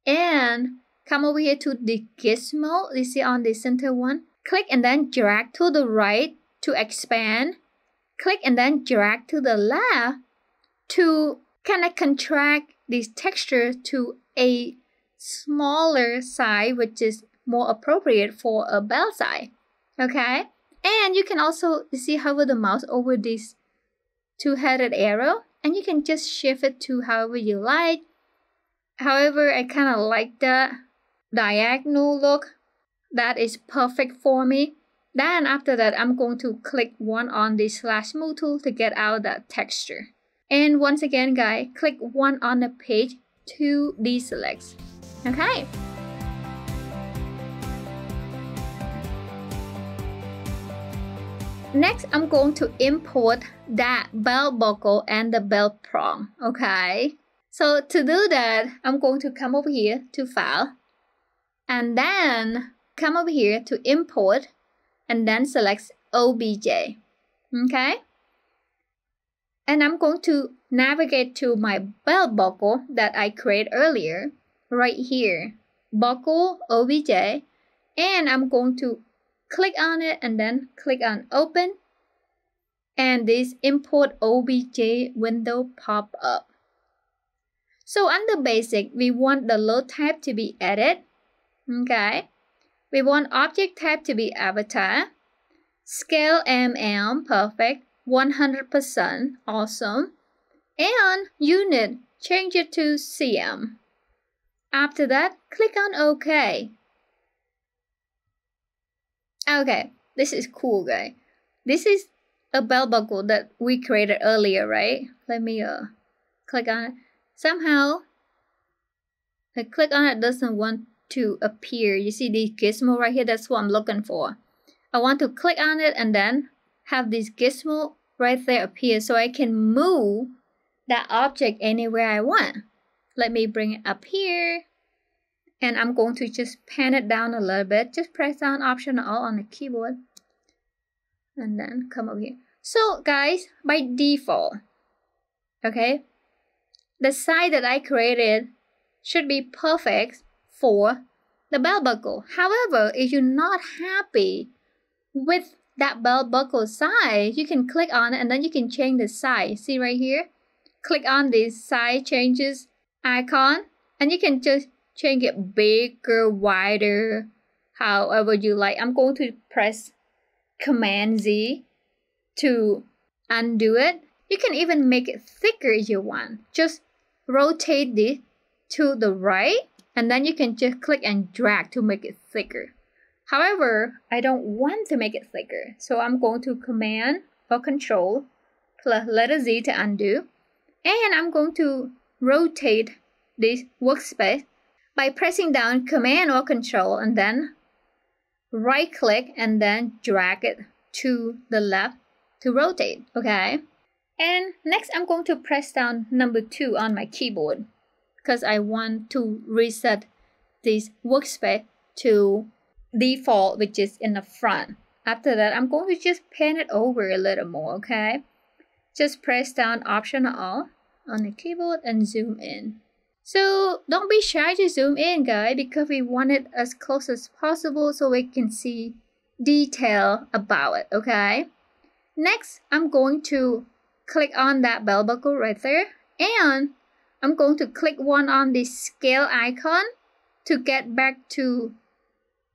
And come over here to the gizmo. You see on the center one. Click and then drag to the right to expand. Click and then drag to the left to kind of contract this texture to a smaller size, which is more appropriate for a belt size. Okay? And you can also, you see, hover the mouse over this two-headed arrow, and you can just shift it to however you like. However, I kind of like that diagonal look. That is perfect for me. Then after that, I'm going to click one on the slash move tool to get out that texture. And once again, guys, click one on the page to deselect. Okay. Next, I'm going to import that belt buckle and the belt prong. Okay. So to do that, I'm going to come over here to File. And then come over here to Import. And then select OBJ, okay? And I'm going to navigate to my belt buckle that I created earlier, right here, buckle OBJ, and I'm going to click on it and then click on open, and this import OBJ window pop up. So under basic, we want the load type to be edit, okay? We want object type to be avatar, scale mm, perfect, 100%, awesome, and unit, change it to cm. After that, click on OK. Okay, this is cool, guys. This is a belt buckle that we created earlier, right? Let me click on it. Somehow, I click on it doesn't want to appear. You see the gizmo right here? That's what I'm looking for. I want to click on it and then have this gizmo right there appear so I can move that object anywhere I want. Let me bring it up here, and I'm going to just pan it down a little bit. Just press down Option Alt on the keyboard and then come over here. So guys, by default, okay, the size that I created should be perfect for the belt buckle. However, if you're not happy with that belt buckle size, you can click on it and then you can change the size. See right here? Click on the size changes icon and you can just change it bigger, wider, however you like. I'm going to press Command Z to undo it. You can even make it thicker if you want. Just rotate this to the right. And then you can just click and drag to make it thicker. However, I don't want to make it thicker. So I'm going to Command or Control plus letter Z to undo. And I'm going to rotate this workspace by pressing down Command or Control and then right click and then drag it to the left to rotate, okay? And next I'm going to press down number 2 on my keyboard, because I want to reset this workspace to default, which is in the front. After that, I'm going to just pan it over a little more, okay? Just press down Option Alt on the keyboard and zoom in. So don't be shy to zoom in, guys, because we want it as close as possible so we can see detail about it, okay? Next, I'm going to click on that belt buckle right there, and I'm going to click one on the scale icon to get back to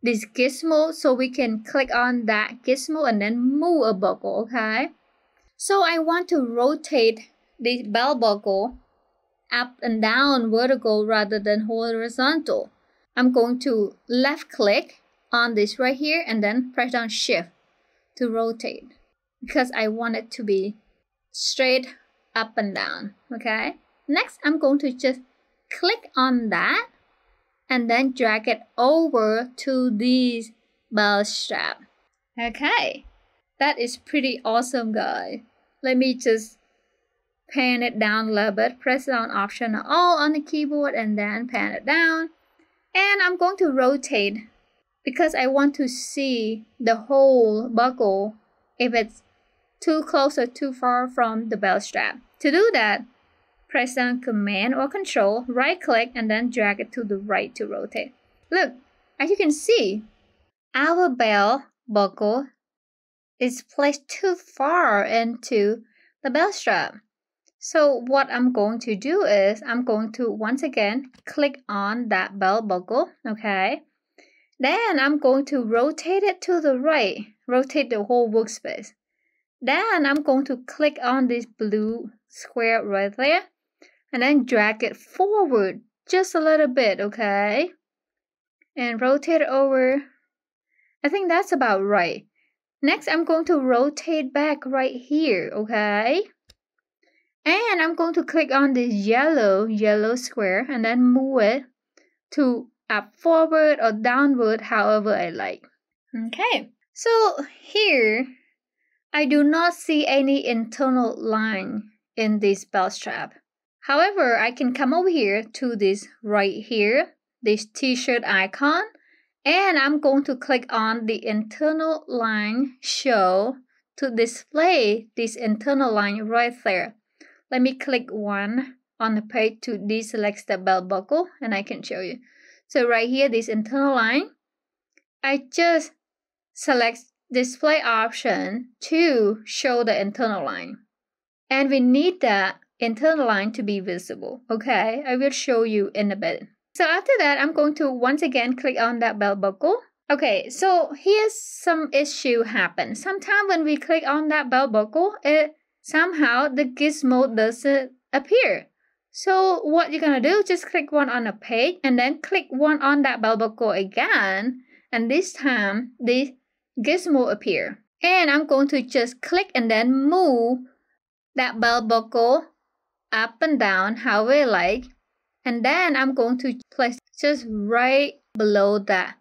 this gizmo so we can click on that gizmo and then move a buckle, okay? So I want to rotate the belt buckle up and down vertical rather than horizontal. I'm going to left click on this right here and then press down Shift to rotate because I want it to be straight up and down, okay? Next, I'm going to just click on that and then drag it over to this belt strap. Okay, that is pretty awesome, guys. Let me just pan it down a little bit. Press down Option or Alt on the keyboard and then pan it down. And I'm going to rotate because I want to see the whole buckle if it's too close or too far from the belt strap. To do that, press down Command or Control, right click, and then drag it to the right to rotate. Look, as you can see, our belt buckle is placed too far into the belt strap. So what I'm going to do is I'm going to once again click on that belt buckle, okay? Then I'm going to rotate it to the right, rotate the whole workspace. Then I'm going to click on this blue square right there and then drag it forward just a little bit, okay? And rotate it over. I think that's about right. Next, I'm going to rotate back right here, okay? And I'm going to click on this yellow square and then move it to up forward or downward, however I like. Okay, so here, I do not see any internal line in this belt strap. However, I can come over here to this right here, this t-shirt icon, and I'm going to click on the internal line show to display this internal line right there. Let me click one on the page to deselect the belt buckle and I can show you. So right here, this internal line, I just select display option to show the internal line. And we need that internal line to be visible, okay? I will show you in a bit. So after that, I'm going to once again click on that belt buckle. Okay, so here's some issue happen. Sometimes when we click on that belt buckle, it somehow the gizmo doesn't appear. So what you're gonna do, just click one on a page and then click one on that belt buckle again. And this time, this gizmo appear. And I'm going to just click and then move that belt buckle up and down however I like. And then I'm going to place just right below that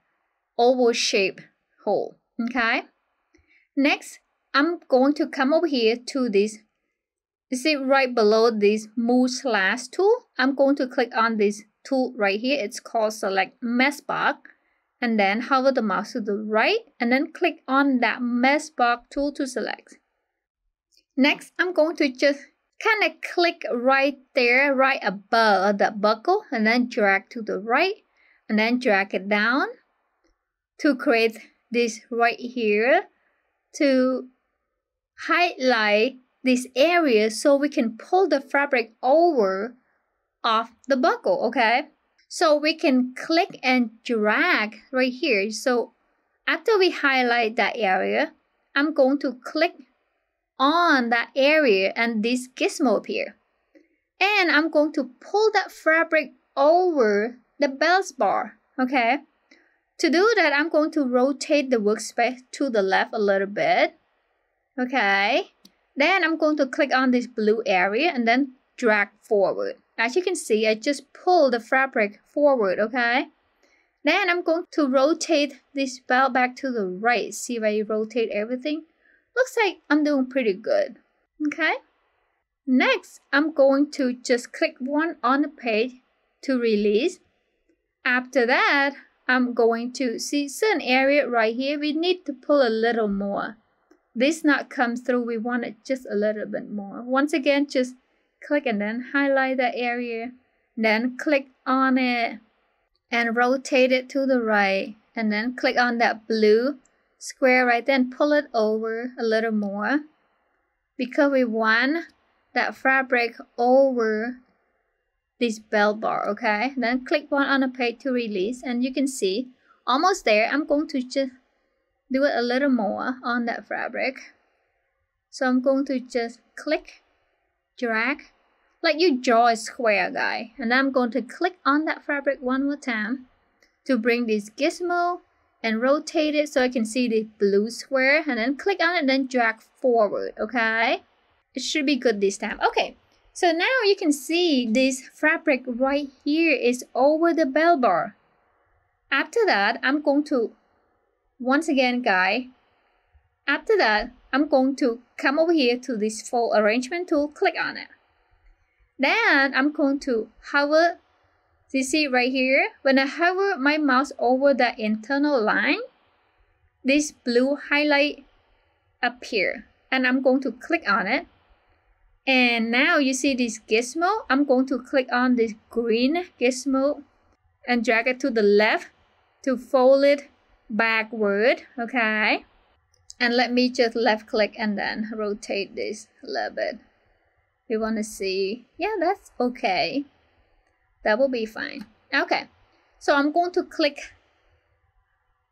oval shaped hole, okay? Next, I'm going to come over here to this, you see right below this Move Slash tool, I'm going to click on this tool right here. It's called Select Mesh Box. And then hover the mouse to the right and then click on that Mesh Box tool to select. Next, I'm going to just kind of click right there, right above the buckle, and then drag to the right, and then drag it down to create this right here to highlight this area so we can pull the fabric over off the buckle, okay? So we can click and drag right here. So after we highlight that area, I'm going to click on that area and this gizmo appear. And I'm going to pull that fabric over the belt bar, okay? To do that, I'm going to rotate the workspace to the left a little bit, okay? Then I'm going to click on this blue area and then drag forward. As you can see, I just pull the fabric forward, okay? Then I'm going to rotate this belt back to the right. See if I rotate everything? Looks like I'm doing pretty good, okay? Next, I'm going to just click one on the page to release. After that, I'm going to see certain area right here. We need to pull a little more. This knot comes through. We want it just a little bit more. Once again, just click and then highlight that area. Then click on it and rotate it to the right. And then click on that blue square right there and pull it over a little more because we want that fabric over this belt bar, okay? Then click one on the page to release and you can see almost there. I'm going to just do it a little more on that fabric. So I'm going to just click, drag, like you draw a square, guy. And I'm going to click on that fabric one more time to bring this gizmo and rotate it so I can see the blue square and then click on it and then drag forward, okay? it should be good this time. Okay, so now you can see this fabric right here is over the bell bar. After that, I'm going to, once again, guys, after that, I'm going to come over here to this fold arrangement tool, click on it. Then I'm going to hover, you see right here, when I hover my mouse over the internal line, this blue highlight appears, and I'm going to click on it. And now you see this gizmo, I'm going to click on this green gizmo and drag it to the left to fold it backward, okay? And let me just left click and then rotate this a little bit. We want to see, yeah, that's okay. That will be fine. Okay, so I'm going to click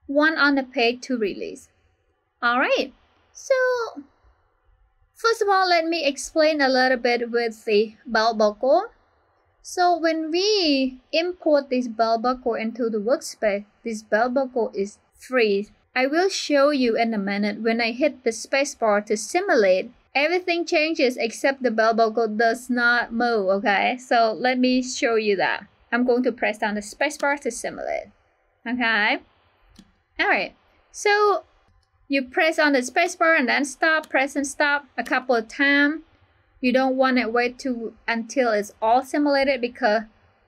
one on the page to release. All right, so first of all, let me explain a little bit with the bell buckle. So when we import this bell buckle into the workspace, this bell buckle is free. I will show you in a minute when I hit the spacebar to simulate. Everything changes except the bell buckle does not move, okay? So let me show you that. I'm going to press down the spacebar to simulate, okay? All right, so you press on the spacebar and then stop, press and stop a couple of times. You don't want to wait until it's all simulated because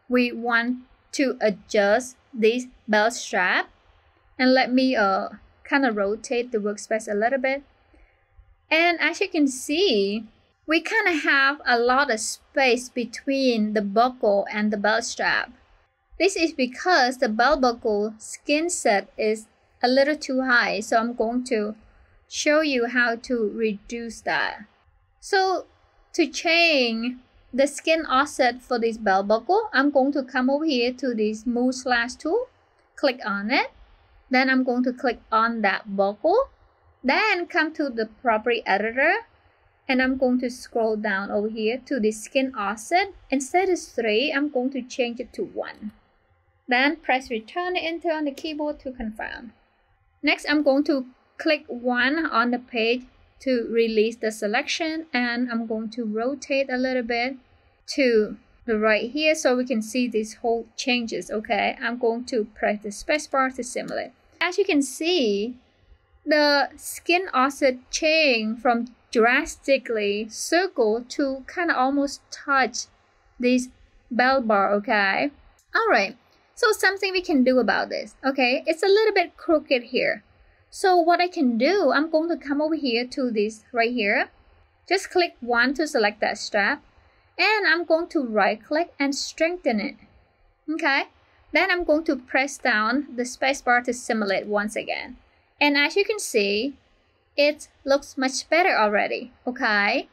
we want to adjust this belt strap. And let me kind of rotate the workspace a little bit. And as you can see, we kind of have a lot of space between the buckle and the belt strap. This is because the belt buckle skin set is a little too high. So I'm going to show you how to reduce that. So to change the skin offset for this belt buckle, I'm going to come over here to this move slash tool, click on it. Then I'm going to click on that buckle. Then come to the property editor, and I'm going to scroll down over here to the skin offset. Instead of 3, I'm going to change it to 1. Then press return and enter on the keyboard to confirm. Next, I'm going to click 1 on the page to release the selection, and I'm going to rotate a little bit to the right here so we can see these whole changes, okay? I'm going to press the spacebar to simulate. As you can see, the skin offset changed from drastically circle to kind of almost touch this bell bar, okay? All right, so something we can do about this, okay? It's a little bit crooked here. So what I can do, I'm going to come over here to this right here. Just click 1 to select that strap, and I'm going to right click and strengthen it, okay? Then I'm going to press down the spacebar to simulate once again. And as you can see, it looks much better already, okay?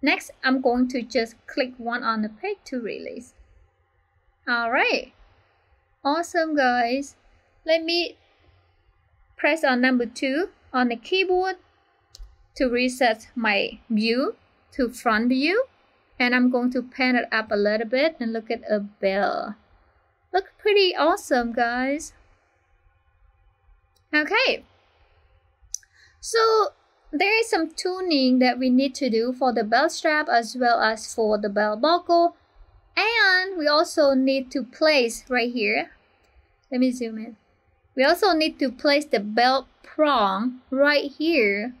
Next, I'm going to just click 1 on the page to release. All right, awesome guys. Let me press on number 2 on the keyboard to reset my view to front view. And I'm going to pan it up a little bit and look at a bell. Look pretty awesome, guys. Okay, so there is some tuning that we need to do for the belt strap as well as for the belt buckle. And we also need to place right here. Let me zoom in. We also need to place the belt prong right here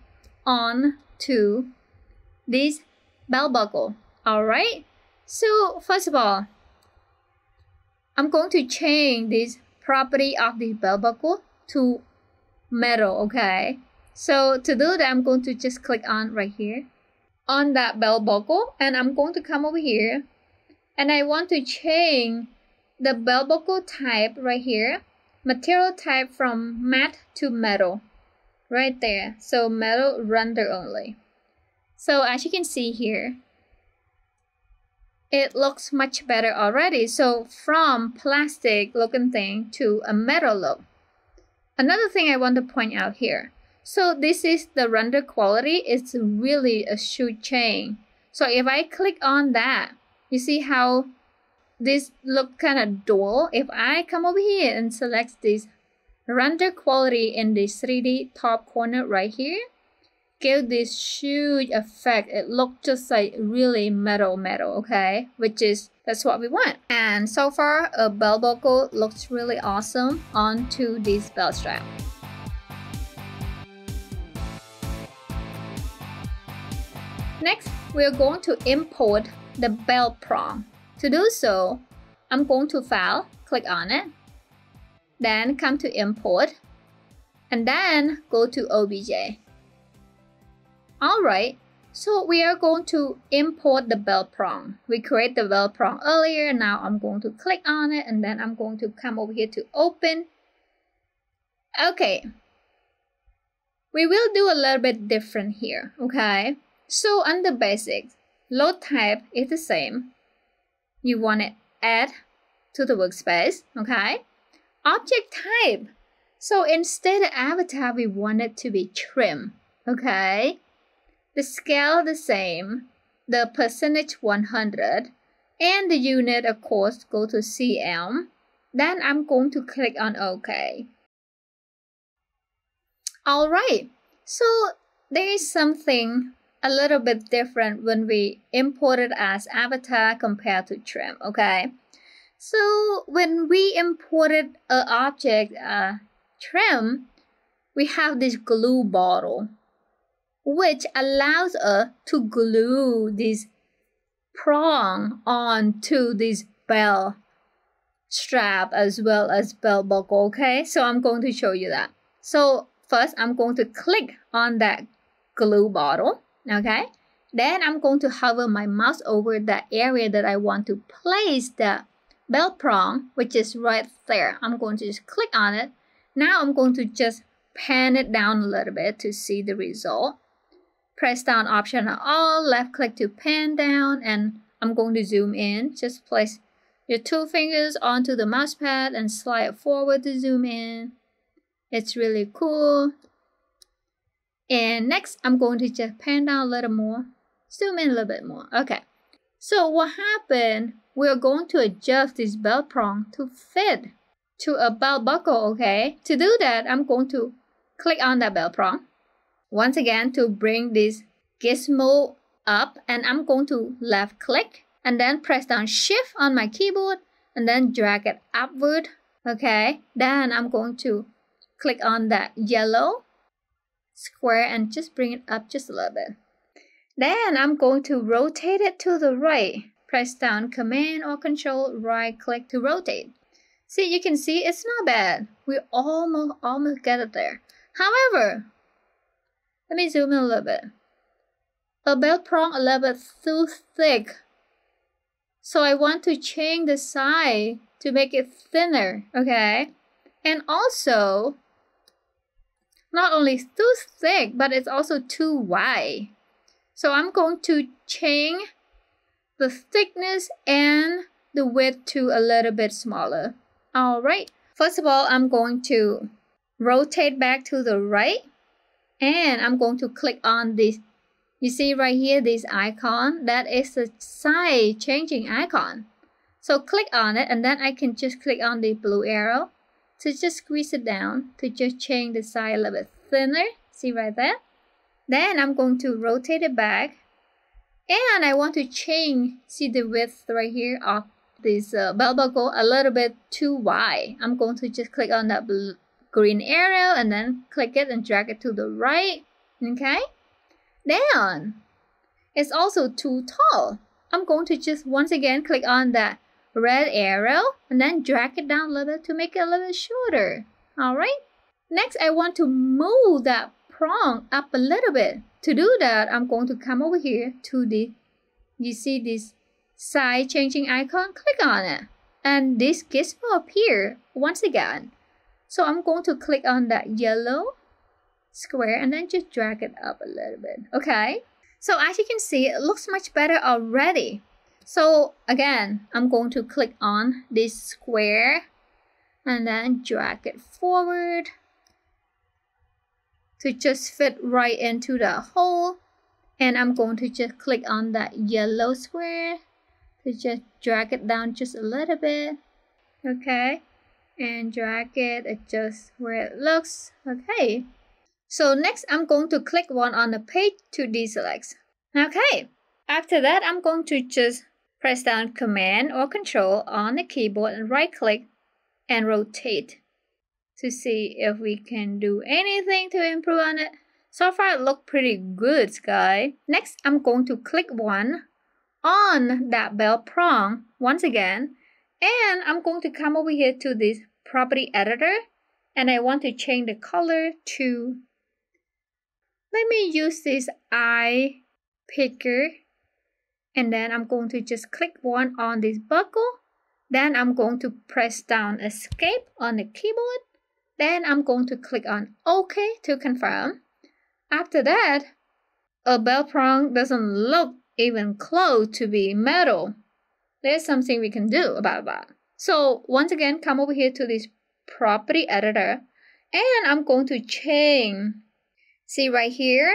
onto this belt buckle. All right, so first of all, I'm going to change this property of the belt buckle to metal, okay? So to do that, I'm going to just click on right here on that belt buckle, and I'm going to come over here, and I want to change the belt buckle type right here, material type from matte to metal, right there. So metal render only. So as you can see here, it looks much better already. So from plastic looking thing to a metal look. Another thing I want to point out here. So this is the render quality. It's really a shoot chain. So if I click on that, you see how this look kind of dull. If I come over here and select this render quality in this 3D top corner right here, gave this huge effect. It looked just like really metal, okay? That's what we want. And so far, a belt buckle looks really awesome onto this belt strap. Next, we're going to import the belt prong. To do so, I'm going to File, click on it, then come to Import, and then go to OBJ. Alright, so we are going to import the belt prong. We created the belt prong earlier. Now I'm going to click on it, and then I'm going to come over here to Open. Okay, we will do a little bit different here, okay? So under Basics, load type is the same. You want to add to the workspace, okay? Object type. So instead of avatar, we want it to be trim, okay? The scale the same, the percentage 100, and the unit, of course, go to cm. Then I'm going to click on OK. All right, so there is something a little bit different when we import it as avatar compared to trim, okay? So when we imported an object trim, we have this glue bottle, which allows us to glue this prong onto this belt strap as well as belt buckle, okay? So I'm going to show you that. So first, I'm going to click on that glue bottle, okay? Then I'm going to hover my mouse over the area that I want to place the belt prong, which is right there. I'm going to just click on it. Now I'm going to just pan it down a little bit to see the result. Press down Option and Alt, left click to pan down, and I'm going to zoom in. Just place your two fingers onto the mouse pad and slide it forward to zoom in. It's really cool. And next, I'm going to just pan down a little more, zoom in a little bit more. Okay, so what happened, we're going to adjust this belt prong to fit to a belt buckle, okay? To do that, I'm going to click on that belt prong. Once again, to bring this gizmo up, and I'm going to left click, and then press down Shift on my keyboard, and then drag it upward, okay? Then I'm going to click on that yellow square and just bring it up just a little bit. Then I'm going to rotate it to the right. Press down Command or Control, right click to rotate. See, you can see it's not bad. We almost get it there. However, let me zoom in a little bit. A belt prong a little bit too thick. So I want to change the size to make it thinner, okay? And also, not only too thick, but it's also too wide. So I'm going to change the thickness and the width to a little bit smaller. All right, first of all, I'm going to rotate back to the right, and I'm going to click on this. You see right here, this icon, that is the size changing icon. So click on it, and then I can just click on the blue arrow. So just squeeze it down to just change the size a little bit thinner. See right there? Then I'm going to rotate it back. And I want to change, see the width right here of this belt buckle a little bit too wide. I'm going to just click on that green arrow and then click it and drag it to the right. Okay? Then, it's also too tall. I'm going to just once again click on that red arrow and then drag it down a little bit to make it a little bit shorter. All right, next I want to move that prong up a little bit. To do that, I'm going to come over here to the, you see this size changing icon, click on it, and this gizmo appear once again. So I'm going to click on that yellow square and then just drag it up a little bit. Okay, so as you can see, it looks much better already. So again, I'm going to click on this square and then drag it forward to just fit right into the hole. And I'm going to just click on that yellow square to just drag it down just a little bit. Okay, and drag it, adjust where it looks. Okay, So next, I'm going to click one on the page to deselect. Okay, after that, I'm going to just press down Command or Control on the keyboard and right-click and rotate to see if we can do anything to improve on it. So far, it looked pretty good, guys. Next, I'm going to click one on that bell prompt once again, and I'm going to come over here to this property editor, and I want to change the color to, let me use this eye picker, and then I'm going to just click one on this buckle. Then I'm going to press down Escape on the keyboard. Then I'm going to click on OK to confirm. After that, a bell prong doesn't look even close to be metal. There's something we can do about that. So once again, come over here to this property editor, and I'm going to change. See right here,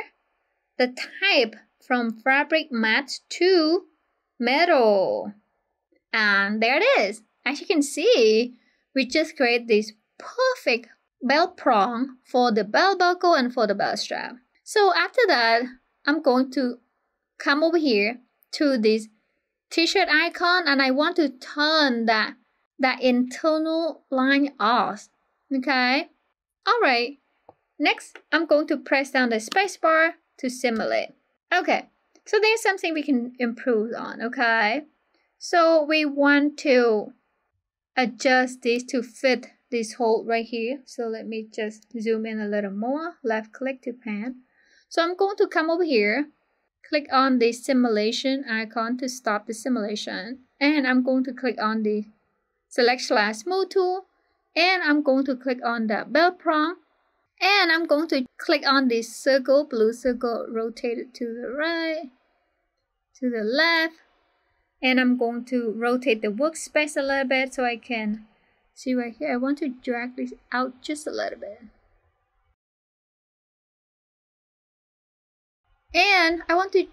the type from fabric matte to metal. And there it is. As you can see, we just create this perfect belt prong for the belt buckle and for the belt strap. So after that, I'm going to come over here to this t-shirt icon, and I want to turn that internal line off. Okay. All right. Next, I'm going to press down the spacebar to simulate. Okay. So there's something we can improve on. Okay. So we want to adjust this to fit this hole right here. So let me just zoom in a little more. Left click to pan. So I'm going to come over here, click on the simulation icon to stop the simulation. And I'm going to click on the select slash smooth tool. And I'm going to click on the belt prong. And I'm going to click on this circle, blue circle, rotate it to the right, to the left. And I'm going to rotate the workspace a little bit so I can see right here. I want to drag this out just a little bit. And I want to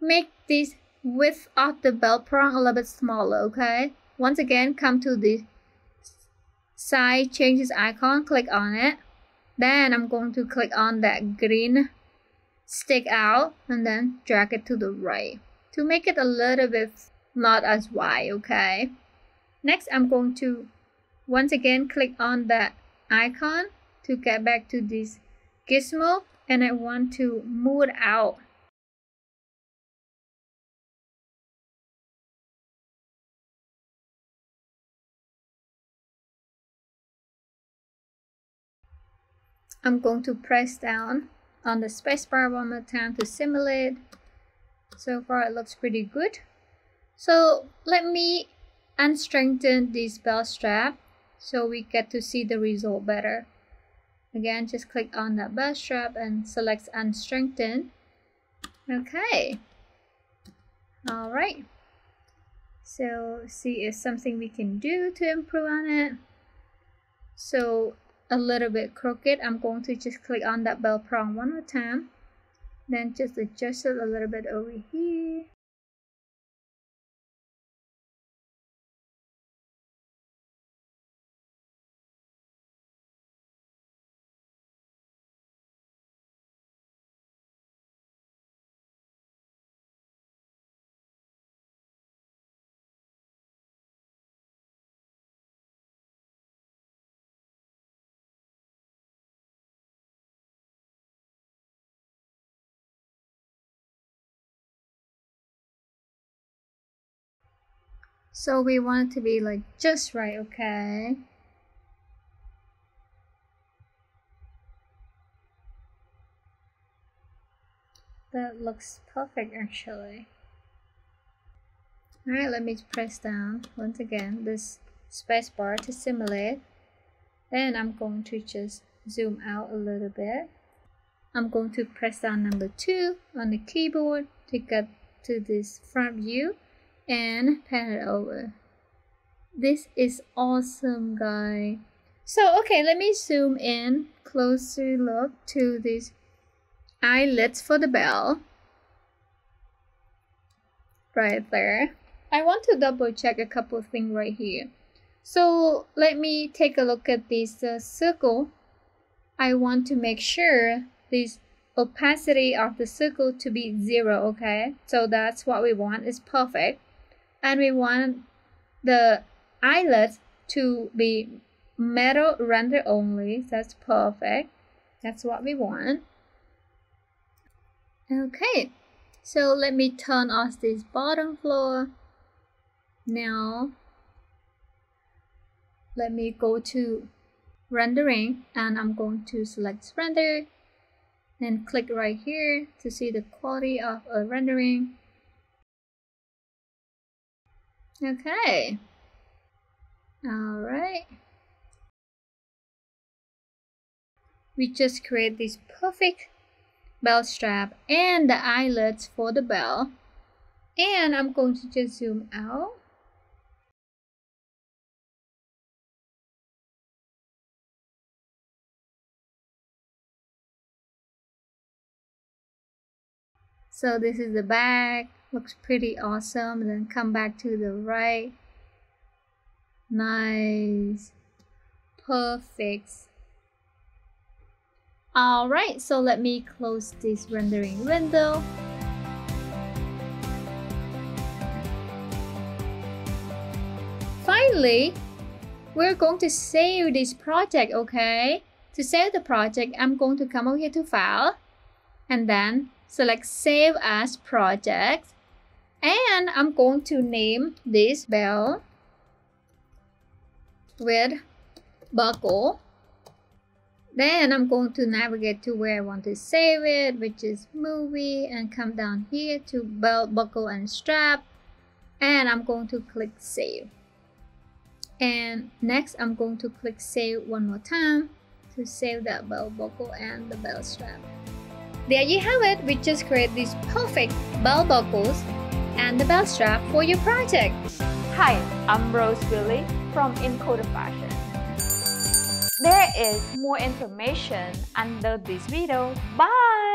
make this width of the belt prong a little bit smaller, okay? Once again, come to the size changes icon, click on it. Then I'm going to click on that green stick out and then drag it to the right, to make it a little bit not as wide, okay? Next, I'm going to, once again, click on that icon to get back to this gizmo, and I want to move it out. I'm going to press down on the spacebar one more time to simulate. So far it looks pretty good. So let me unstrengthen this belt strap so we get to see the result better. Again, just click on that belt strap and select unstrengthen. Okay. All right. So see if something we can do to improve on it. So a little bit crooked. I'm going to just click on that belt prong one more time. Then just adjust it a little bit over here. So we want it to be like just right, okay? That looks perfect actually. Alright, let me press down once again this spacebar to simulate. Then I'm going to just zoom out a little bit. I'm going to press down number 2 on the keyboard to get to this front view. And pan it over. This is awesome, guys. So okay, let me zoom in closer look to these eyelets for the bell right there. I want to double check a couple of things right here. So let me take a look at this circle I want to make sure this opacity of the circle to be 0, okay? So that's what we want, is perfect. And we want the eyelets to be metal render only. That's perfect. That's what we want. Okay, so let me turn off this bottom floor. Now, let me go to rendering and I'm going to select render and click right here to see the quality of a rendering. Okay, all right. We just create this perfect belt strap and the eyelets for the belt. And I'm going to just zoom out. So this is the back, looks pretty awesome. Then come back to the right. Nice, perfect. All right, so let me close this rendering window. Finally, we're going to save this project, okay? To save the project, I'm going to come over here to File, and then select Save as Project. And I'm going to name this belt with buckle. Then I'm going to navigate to where I want to save it, which is movie, and come down here to belt, buckle, and strap. And I'm going to click save. And next I'm going to click save one more time to save that belt, buckle, and the belt strap. There you have it. We just create these perfect belt buckles and the belt strap for your project. Hi, I'm Rose Willey from Encoder Fashion. There is more information under this video. Bye!